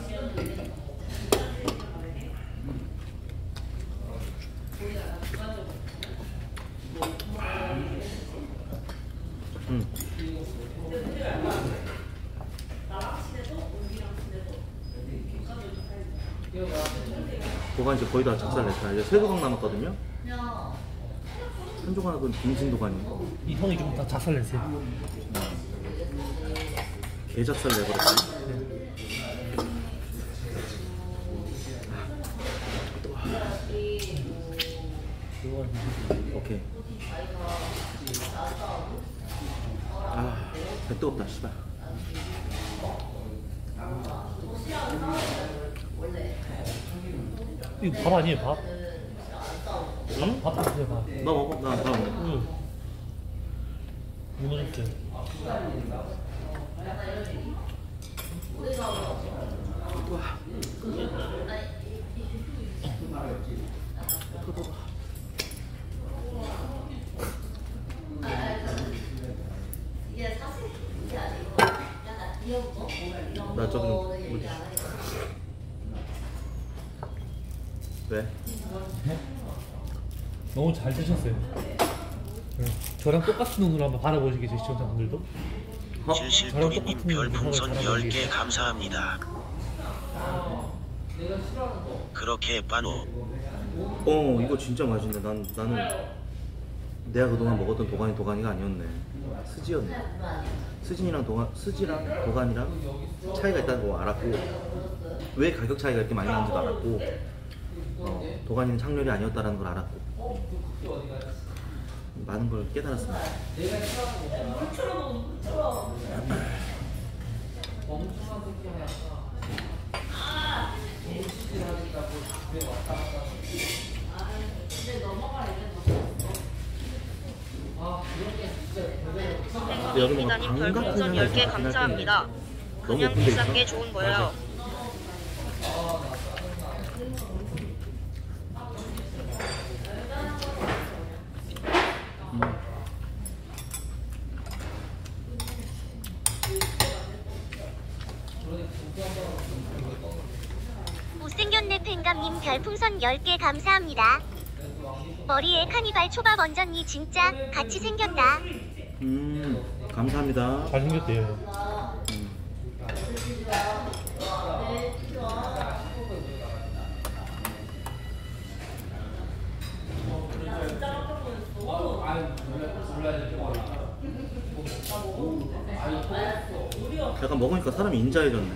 도가니 이제 거의 다 작살냈다. 이제 세 조각 남았거든요. 한 조각은 빈신도가니까 이 형이 좀 다 작살 내세요. 개 작살 내버렸다. 네. 오케이. 아, 배 뜨겁다 씨발. 이거 밥 아니에요 밥? 응? 밥 드세요, 밥. 나 먹어, 나 먹어. 응. 무너질게. 나 저기 어디? 왜? 네? 너무 잘 드셨어요. 네. 저랑 똑같은 눈으로 한번 바라보시겠죠, 시청자분들도? 진실돌이님 별풍선 10개 감사합니다. 그렇게 빠노. 어, 이거 진짜 맛있네. 나는 내가 그동안 먹었던 도가니가 아니었네. 스지였네. 스지랑 도가니랑 차이가 있다는 거 알았고, 왜 가격 차이가 이렇게 많이 나는지도 알았고, 도가니는 창렬이 아니었다는 걸 알았고, 많은 걸 깨달았습니다. 도가니님 별풍선 10개 감사합니다. 그냥 비싼 게 좋은 거예요. 못생겼네 팬감님 별풍선 10개 감사합니다. 머리에 카니발 초밥 얹었니? 진짜 같이 생겼다. 감사합니다. 잘생겼대요. 약간 먹으니까 사람이 인자해졌네.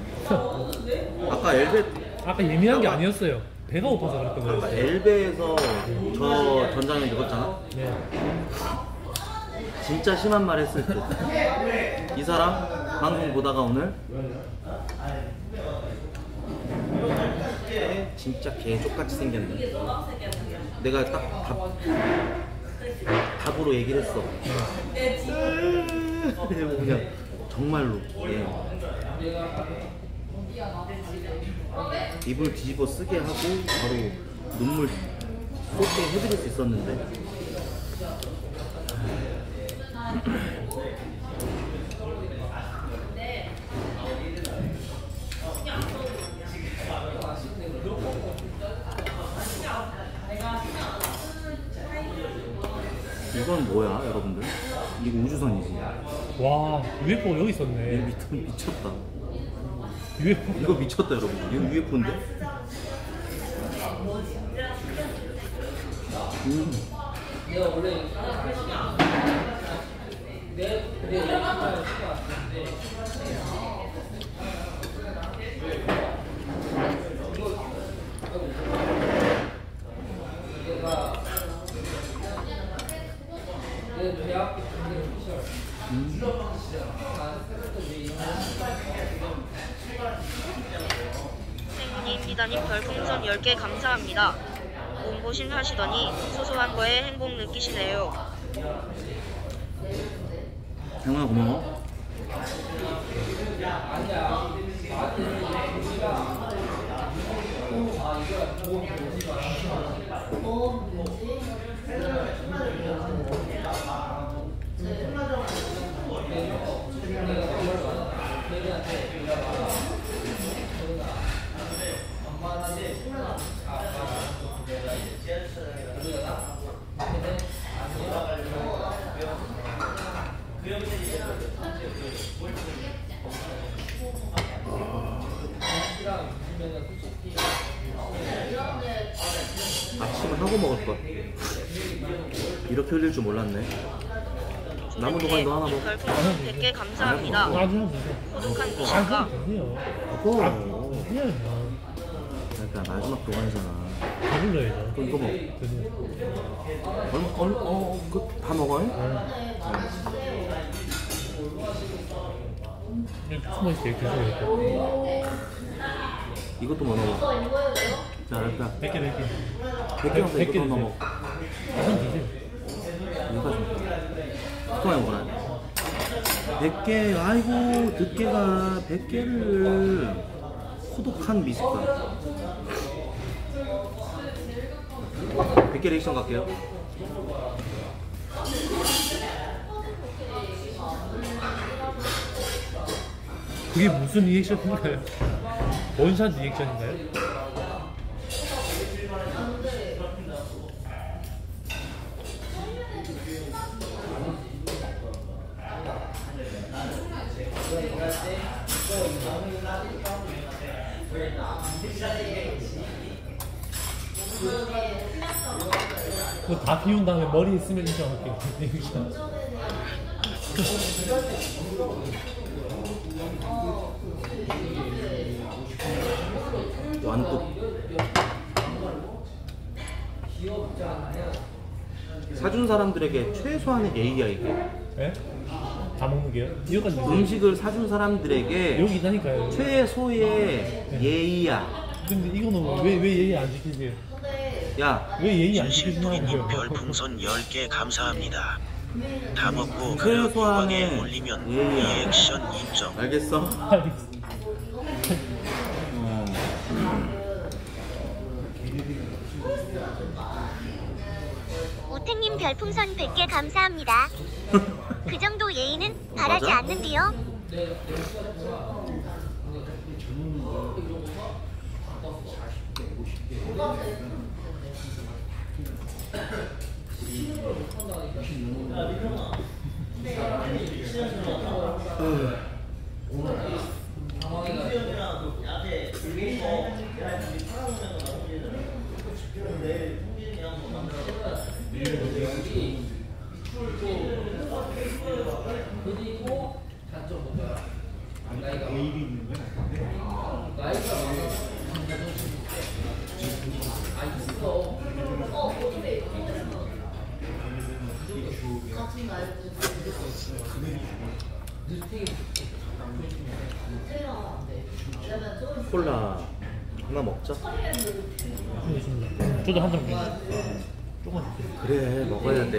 아까 예민한 게 아니었어요. 배가 고파서 그랬던 거예요. 아까 엘베에서 저 전장에 늙었잖아. 네. 진짜 심한 말 했을 듯. 이 사람 방송 보다가 오늘 진짜 개족같이 생겼네. 내가 딱 답으로 얘기를 했어. 그냥 정말로 입을 뒤집어 쓰게 하고 바로 눈물 쏟게 해드릴 수 있었는데. 이건 뭐야 여러분들? 이거 우주선이지. 와, UFO 여기 있었네. 미쳤다. UFO? 이거 미쳤다 여러분들. 이거 UFO인데? 내가 원래 생군이입니다님 별풍선 10개 감사합니다. 몸보신 하시더니 소소한 거에 행복 느끼시네요. 형아 고마워. 아침을 하고 먹을 것. 이렇게 흘릴 줄 몰랐네. 남은 도가니도 하나 먹어. 별풍선 100개 감사합니다. 고독한 기신가? 그러니까 마지막 도가니잖아. 다 불러야죠. 또 이거 먹어. 다 먹어요? 이것도 뭐 넣어. 자, 일단 100개 이것도 넣어. 통화해 먹어라. 100개, 아이고, 득개가 100개를 호독한 미숫가. 100개 리액션 갈게요. 그게 무슨 리액션인가요? 원샷 리액션인가요? 그거 다 비운 다음에 머리 있으면 진짜 어떻게 완뚝 사준 사람들에게 최소한의 예의야 이게. 예? 다 먹는 게요? 음식을 사준 사람들에게 여기다니까요. 최소의 예의야. 근데 이거는 왜 예의 안 지키지? 야, 왜 예의 안 지키냐고. 진실님 별풍선 10개 감사합니다. 다 먹고 그 소화에 올리면 리액션 인정. 알겠어? 우택님 별풍선 100개 감사합니다. 그 정도 예의는 바라지 맞아? 않는데요. 콜라 하나 먹자. 저도 한 잔 먹을게요. 조금 그래 먹어야 돼.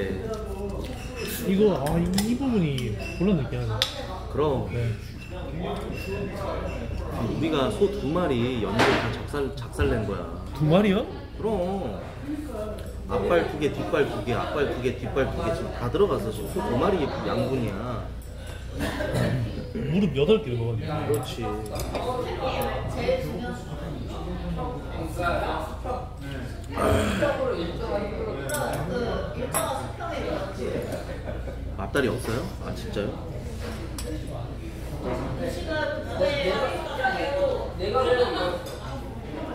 이거 아 이 부분이 물론 느끼하네. 그럼. 네. 우리가 소 2마리 연골 다 작살낸 거야. 2마리요? 그럼. 앞발 2개, 뒷발 2개, 앞발 2개, 뒷발 2개 지금 다 들어가서 지금 소 2마리 양분이야. 무릎 8개 먹었네. 그렇지. 앞다리 없어요? 아 진짜요?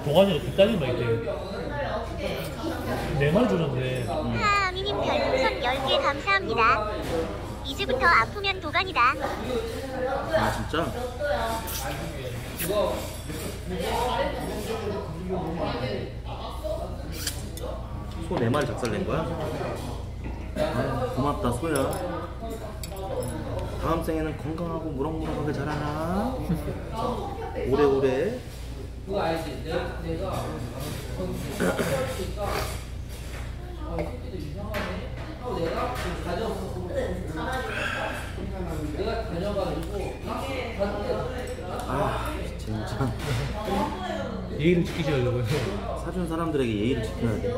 도가니가 뒷다리만 있대요. 4마리 줄였네. 하아미님 별풍선 10개 감사합니다. 이제부터 아프면 도가니다. 아 진짜? 소 4마리 작살낸 거야? 아, 고맙다 소야. 다음 생에는 건강하고 무럭무럭하게 자라라. 오래오래. 그거 알지? 내가 아 진짜 예의를 지키지 말라고 해요. 사준 사람들에게 예의를 지켜야 돼.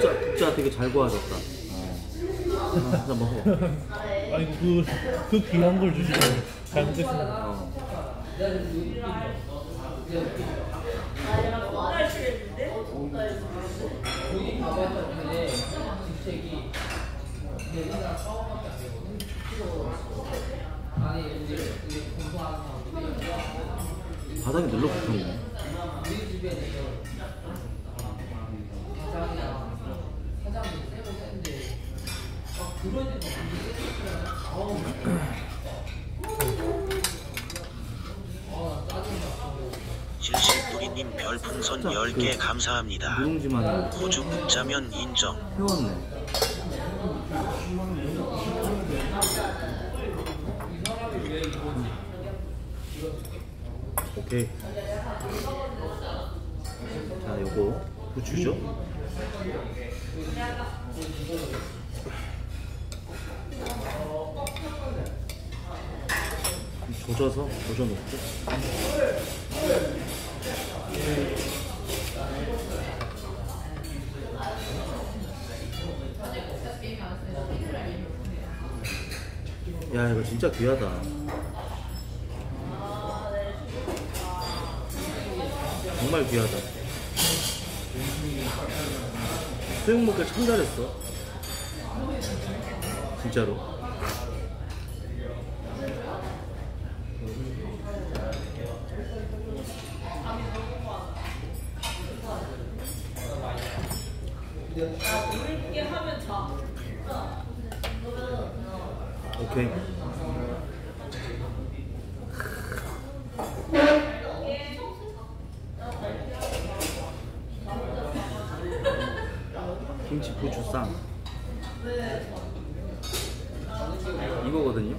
국자 되게 잘 구하셨다. 아, 나 먹어. 아이고 그 귀한 걸 주시고 잘 먹겠습니다. 바닥에 눌러붙었네. 질식뿌리님 별풍선 10개 감사합니다. 호주 국자면 인정. 해왔네. 오케이. 자, 요거 부추죠? 조져서 조져놓고 야 이거 진짜 귀하다. 정말 귀하다. 수육 먹기가 참 잘했어. 진짜로. 오케이. 김치 고추쌈 이거거든요.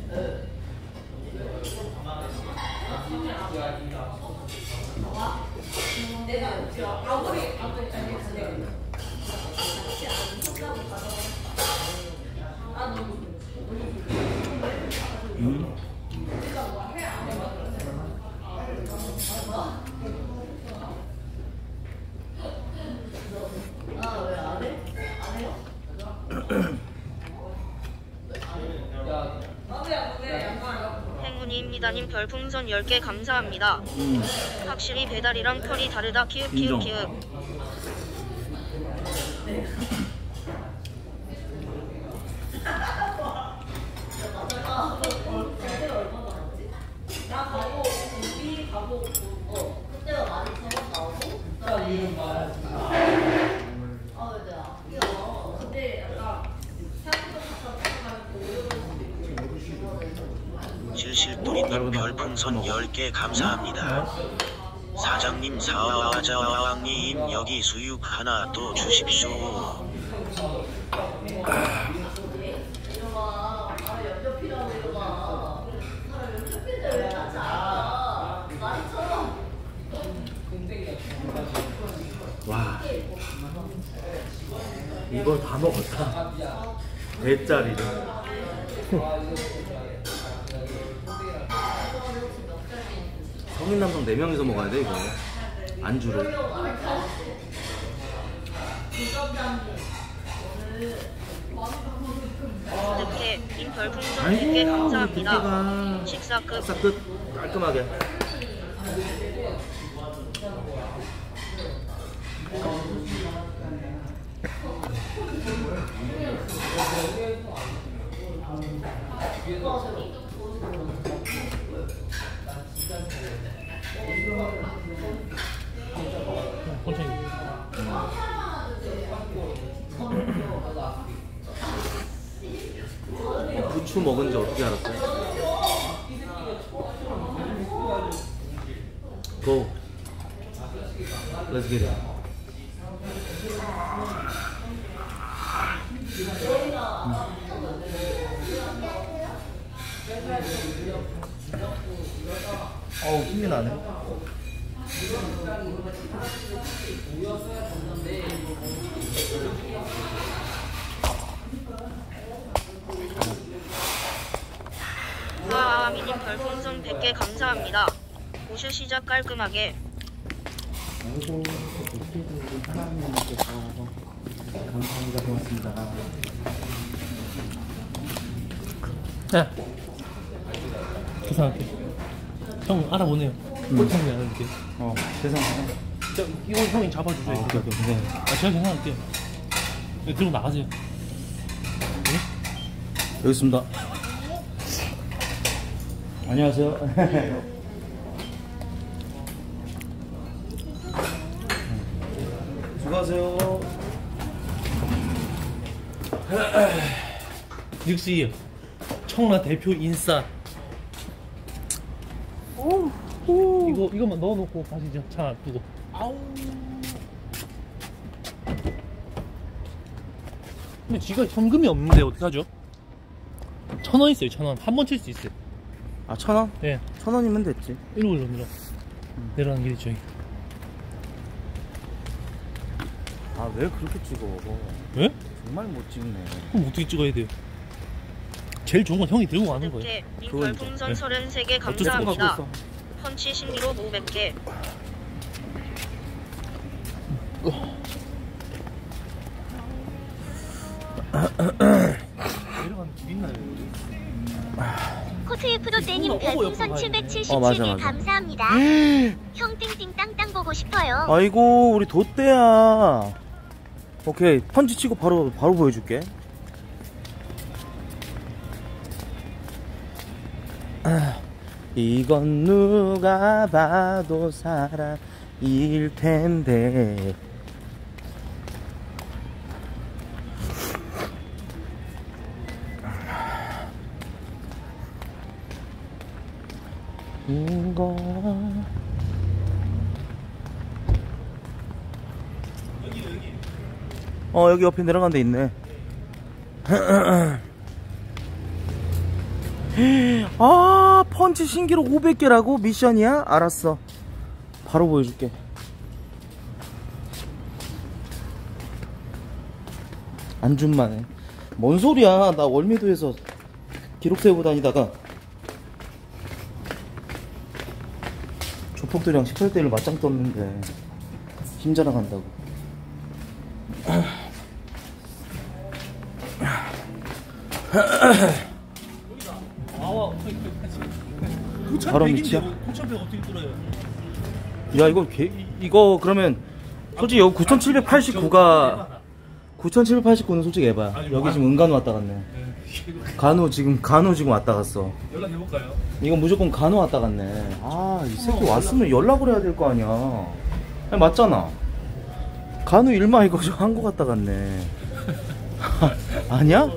행운이입니다님 별풍선 10개 감사합니다. 확실히 배달이랑 털이 다르다. 키읔. 주실뿌리님 별풍선 10개 감사합니다. 사장님 사와자왕님 여기 수육 하나 또 주십시오. 와, 이걸 다 먹었다. 대짜리를. 성인 남성 4명이서 먹어야 돼 이거. 안주를. 이렇게 님 별풍선 100개 감사합니다. 식사 끝. 깔끔하게. 부추 먹은지 어떻게 알았어요? Go. Let's get it. 어우, 힘이 나네. 우와, 미님 별풍선 100개 감사합니다. 고슈 시작 깔끔하게. 아이고, 고슈 사장님께서 감사합니다. 고맙습니다. 네. 계산할게. 형 알아보네요. 형이 알아볼게. 계산. 이거 형이 잡아주세요. 오케이. 제가 계산할게. 들고 나가세요. 네? 여기 있습니다. 안녕하세요. 수고하세요. 역시 청라 대표 인싸. 오. 이거만 넣어놓고 가시죠. 차 안 뜨고. 아우. 근데 지가 현금이 없는데 어떻게 하죠? 1,000원 있어요. 1,000원 한 번 칠 수 있어요. 아, 1,000원? 네. 1,000원이면 됐지. 이리로 올려. 내려가는 길이 저기. 아, 왜 그렇게 찍어? 왜? 정말 못 찍네. 그럼 어떻게 찍어야 돼요? 제일 좋은 건 형이 들고 가는 거예요. 별풍선 33개 감사합니다. 펀치 심리로 500개. 내려가는 길 있나요? 코트의 프로떼님 별풍선 777개 감사합니다. 형 띵띵 땅땅 보고 싶어요. 아이고 우리 도떼야. 오케이, 펀치 치고 바로 보여줄게. 이건 누가 봐도 사랑일 텐데. 여기 옆에 내려간 데 있네. 아, 펀치 신기록 500개라고? 미션이야? 알았어, 바로 보여줄게. 안 줌만 해. 뭔 소리야, 나 월미도에서 기록 세우고 다니다가 조폭들이랑 18대1로 맞짱 떴는데 힘 자랑 한다고. 바로 밑이야? 9,100 어떻게 뚫어요? 야, 이거 그러면 솔직히 여기 9,789가 9,789는 솔직히 에바야. 여기 지금 은간호 왔다 갔네. 간호 지금 왔다 갔어. 연락해볼까요? 이거 무조건 간호 왔다 갔네. 아, 이 새끼 왔으면 연락을 해야 될 거 아니야. 아니, 맞잖아. 간호 일마 이거 한국 갔다 갔네. 아니야?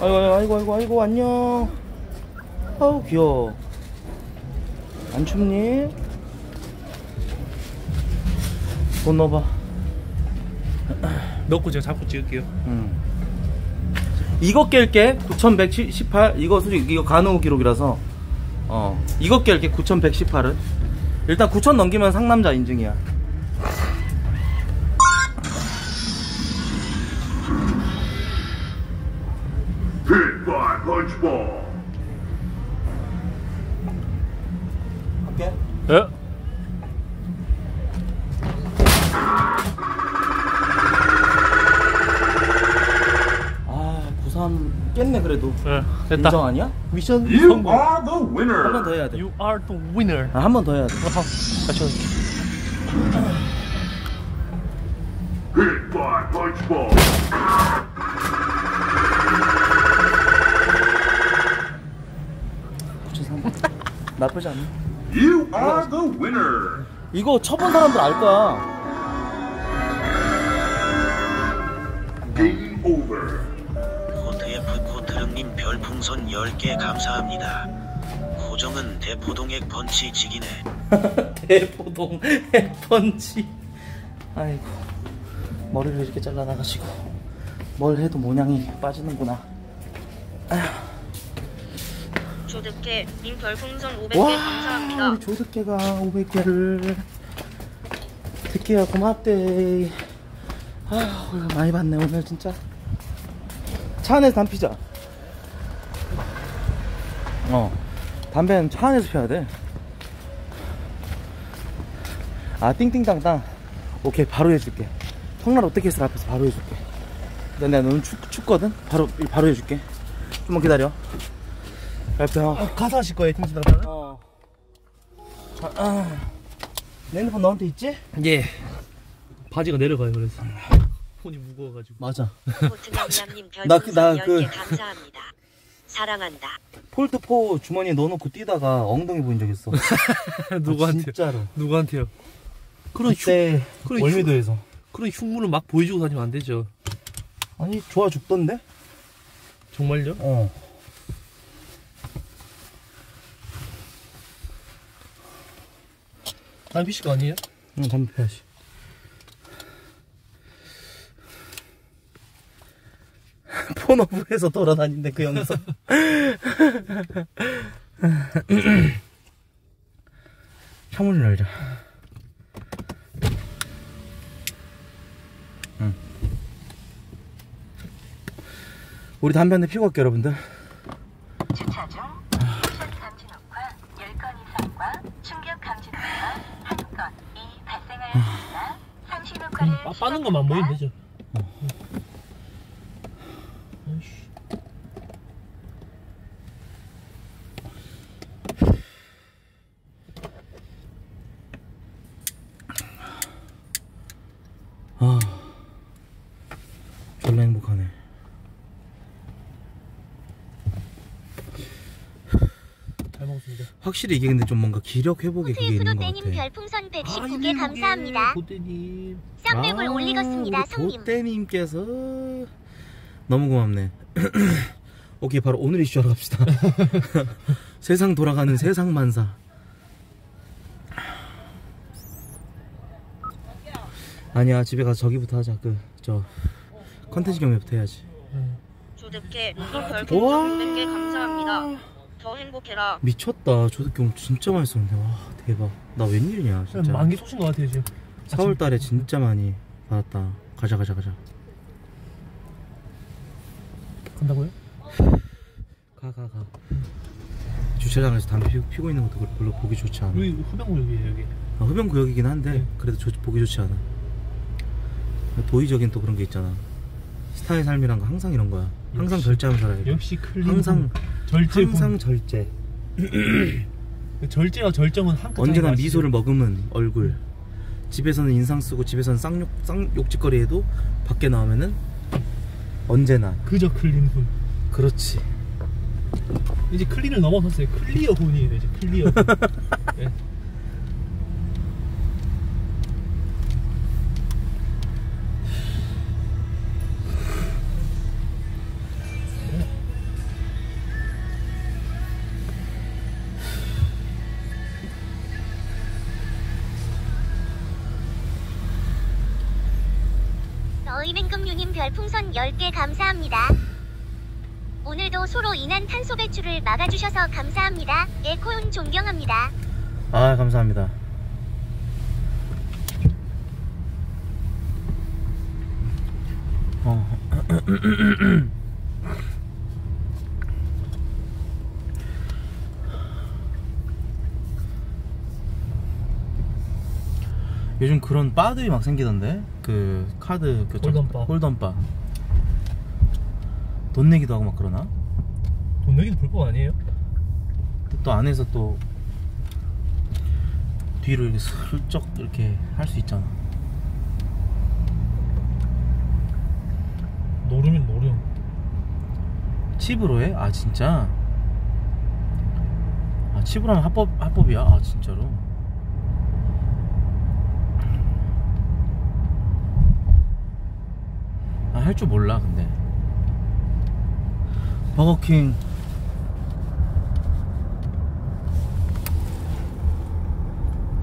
아이고 안녕. 아우 귀여워. 안 춥니? 돈 넣어봐. 넣고 제가 자꾸 찍을게요. 이거 깰게. 9,118. 이거 솔직히 이거 간호 기록이라서 이거 깰게. 9,118은 일단 9,000 넘기면 상남자 인증이야. 핏바이 펀치볼. 할게? 예? 깼네 그래도. 예, 됐다. 인정 아니야? 미션 성공. You are the winner. 한 번 더 해야 돼. You are the winner. 아, 한 번 더 해야 돼. 같이 할게. Goodbye, punchball. 나쁘지 않네. You are the winner. 이거 쳐본 사람들 알 거야. Game over. 고드름님 별풍선 10개 감사합니다. 고정은 대포동 핵펀치 지기네. 대포동 핵펀치. 아이고, 머리를 이렇게 잘라놔가지고 뭘 해도 모양이 빠지는구나. 아휴. 조득개님 별풍선 500개 와, 감사합니다. 우리 조득개가 500개를 듣기야 고맙대. 아, 오늘 많이 봤네. 오늘 진짜 차 안에서 담배 피자. 담배는 차 안에서 피워야 돼. 아, 띵띵땅땅. 오케이, 바로 해줄게. 청라 롯데캐슬 앞에서 바로 해줄게. 내가 너무 춥거든? 바로 해줄게. 좀만 기다려. 가서 하실 거예요, 팀장님? 내 핸드폰 너한테 있지? 예. 바지가 내려가요, 그래서. 폰이 무거워가지고. 맞아. 나 감사합니다. 사랑한다. 폴드포 주머니에 넣어놓고 뛰다가 엉덩이 보인 적 있어. 누구한테? 아, 진짜로. 누구한테요? 그런 월미도에서. 그런 흉물을 막 보여주고 다니면 안 되죠. 아니, 좋아 죽던데? 정말요? 담배 피실 거 아니에요? 응, 담배 피야지. 폰오프에서 돌아다닌데 그 영상. 창문을 열자. 응. 우리 담배 한 대 피고 갈게요, 여러분들. 주차 중. 미션 감지 녹화 10건 이상과 충격 감지 녹화 1건이 발생하였습니다. 상시 녹화를 빠는 것만 보이면 되죠. 확실히 이게 근데 좀 뭔가 기력 회복에 그게 있는 것 같아. 별풍선 119개 감사합니다. 도대님. 쌍배골 올리겠습니다. 성님. 도대님께서 너무 고맙네. 오케이, 바로 오늘 이슈하러 갑시다. 세상 돌아가는 세상 만사. 아니야, 집에 가서 저기부터 하자. 그 저 컨텐츠 경매부터 해야지. 조득개 별풍선 100개 감사합니다. 더 행복해라. 미쳤다. 조득개 오늘 진짜 많이 썼는데. 와 대박. 나 웬일이냐 진짜. 만개 쏘신 것 같아요 지금. 4월달에 진짜 많이 받았다. 가자 가자 가자. 간다고요? 가. 주차장에서 담배 피고 있는 것도 별로 보기 좋지 않아. 여기 흡연구역이에요 여기. 아, 흡연구역이긴 한데 네. 그래도 보기 좋지 않아. 도의적인 또 그런 게 있잖아. 스타의 삶이란 거 항상 이런 거야. 항상 절제하면서 살아야 돼. 역시 클린. 항상 절제. 항상 절제. 절제와 절정은 한 끗. 언제나 미소를 머금은 얼굴. 집에서는 인상 쓰고 집에서는 쌍욕짓거리 해도 밖에 나오면은 언제나. 그저 클린 분. 그렇지. 이제 클린을 넘어섰어요. 클리어 분이에요. 이제 클리어 분. 네. 어이맹금유님 별풍선 10개 감사합니다. 오늘도 소로 인한 탄소 배출을 막아주셔서 감사합니다. 에코온 존경합니다. 아 감사합니다. 요즘 그런 바들이 막 생기던데? 그 카드 홀덤바 돈 내기도 하고 막 그러나? 돈 내기도 불법 아니에요? 또 안에서 또 뒤로 이렇게 슬쩍 이렇게 할 수 있잖아. 노름인 노름 칩으로 해? 아 진짜? 아 칩으로 하면 합법이야? 아 진짜로? 아, 할 줄 몰라 근데. 버거킹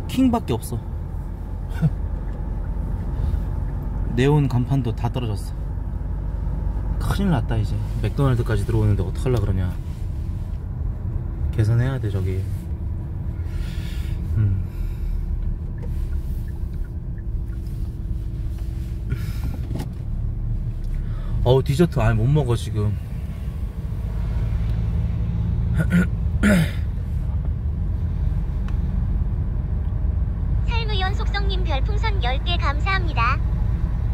킹밖에 없어. 네온 간판도 다 떨어졌어. 큰일 났다 이제. 맥도날드까지 들어오는데 어떡하려 그러냐. 계산해야 돼 저기. 어우 디저트 아예 못 먹어 지금. 삶의 연속성님 별풍선 10개 감사합니다.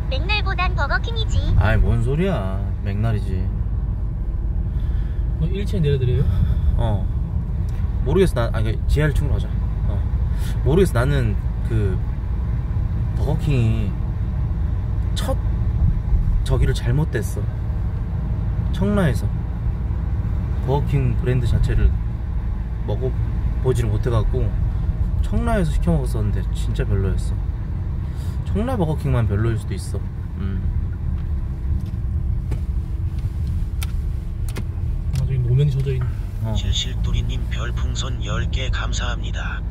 맥날보단 버거킹이지. 아이 뭔 소리야. 맥날이지. 어, 1층에 내려드려요? 어 모르겠어. 아니 지하 1층으로 가자. 모르겠어. 나는 그 버거킹이 첫 저기를 잘못됐어. 청라에서 버거킹 브랜드 자체를 먹어보지를 못해갖고 청라에서 시켜먹었었는데 진짜 별로였어. 청라 버거킹만 별로일 수도 있어. 나중에 노면이 젖어있네. 제실돌이님 별풍선 10개 감사합니다.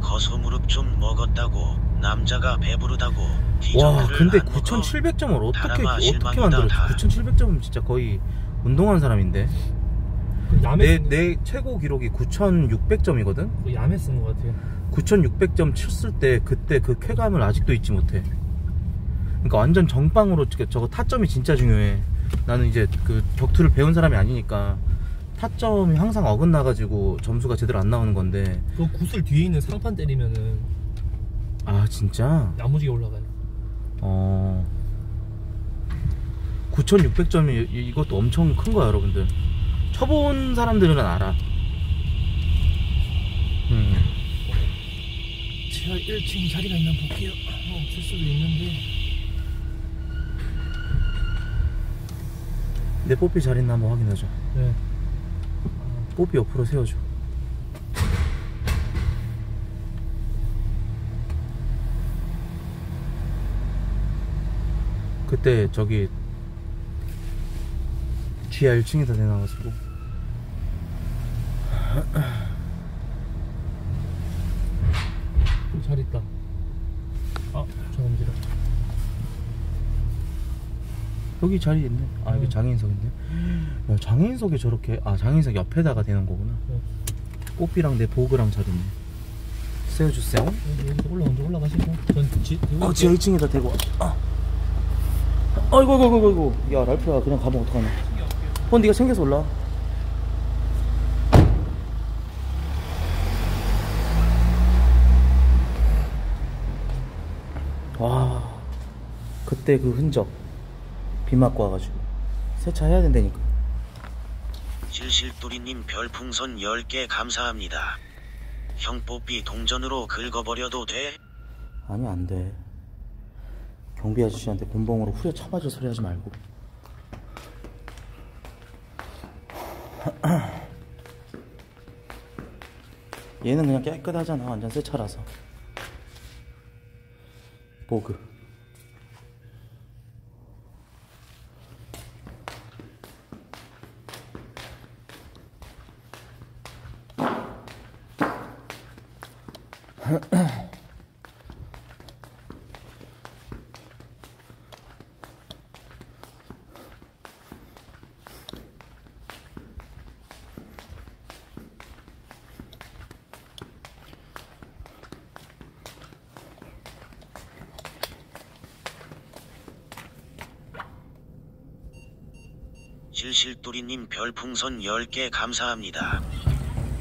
거소무릎 좀 먹었다고 남자가 배부르다고. 와 근데 9,700점을 어떻게 만들었어? 9,700점은 진짜 거의 운동하는 사람인데. 내 최고 기록이 9,600점이거든? 야매 쓴 것 같아요. 9,600점 쳤을 때 그때 그 쾌감을 아직도 잊지 못해. 그러니까 완전 정빵으로. 저거 타점이 진짜 중요해. 나는 이제 그 격투를 배운 사람이 아니니까 타점이 항상 어긋나가지고 점수가 제대로 안 나오는 건데. 그 구슬 뒤에 있는 상판 때리면은. 아 진짜? 나무지게 올라가요. 어. 9,600점이 이것도 엄청 큰 거야 여러분들. 쳐본 사람들은 알아. 제가 1층에 자리가 있나 볼게요. 없을 수도 있는데. 내 뽀삐 잘 있나 한번 확인하자. 네. 뽀삐 옆으로 세워줘. 그때 저기 지하 1층에다 내놔가지고 또 잘 있다. 아, 저금지라. 여기 자리 있네. 아, 여기 장애인석인데. 야, 장애인석에 저렇게, 아, 장애인석 옆에다가 대는 거구나. 꽃비랑 내 보그랑 잘 있네. 세워주세요. 여기서 올라가시고. 전 지하 2층에다 대고. 아. 아이고. 야, 랄프야, 그냥 가면 어떡하냐. 니가 챙겨서 올라. 와, 그때 그 흔적 비 맞고 와가지고 세차해야 된다니까. 실실뚜리님 별풍선 10개 감사합니다. 형 뽀삐 동전으로 긁어버려도 돼? 아니, 안 돼. 경비 아저씨한테 곤봉으로 후려 쳐맞을 소리 하지 말고. 얘는 그냥 깨끗하잖아. 완전 새 차라서. 보그. 실실뚜리님 별풍선 10개 감사합니다.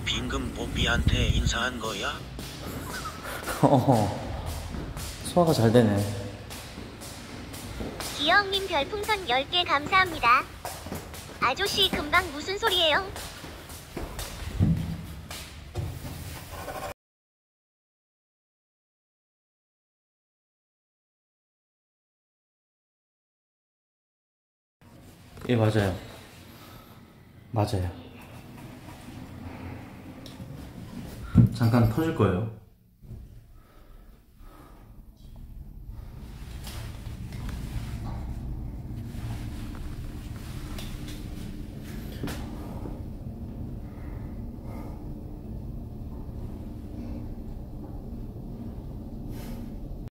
빙금 뽀삐한테 인사한 거야? 소화가 잘 되네. 기영님 별풍선 10개 감사합니다. 아저씨 금방 무슨 소리예요? 예, 맞아요. 잠깐 터질 거예요.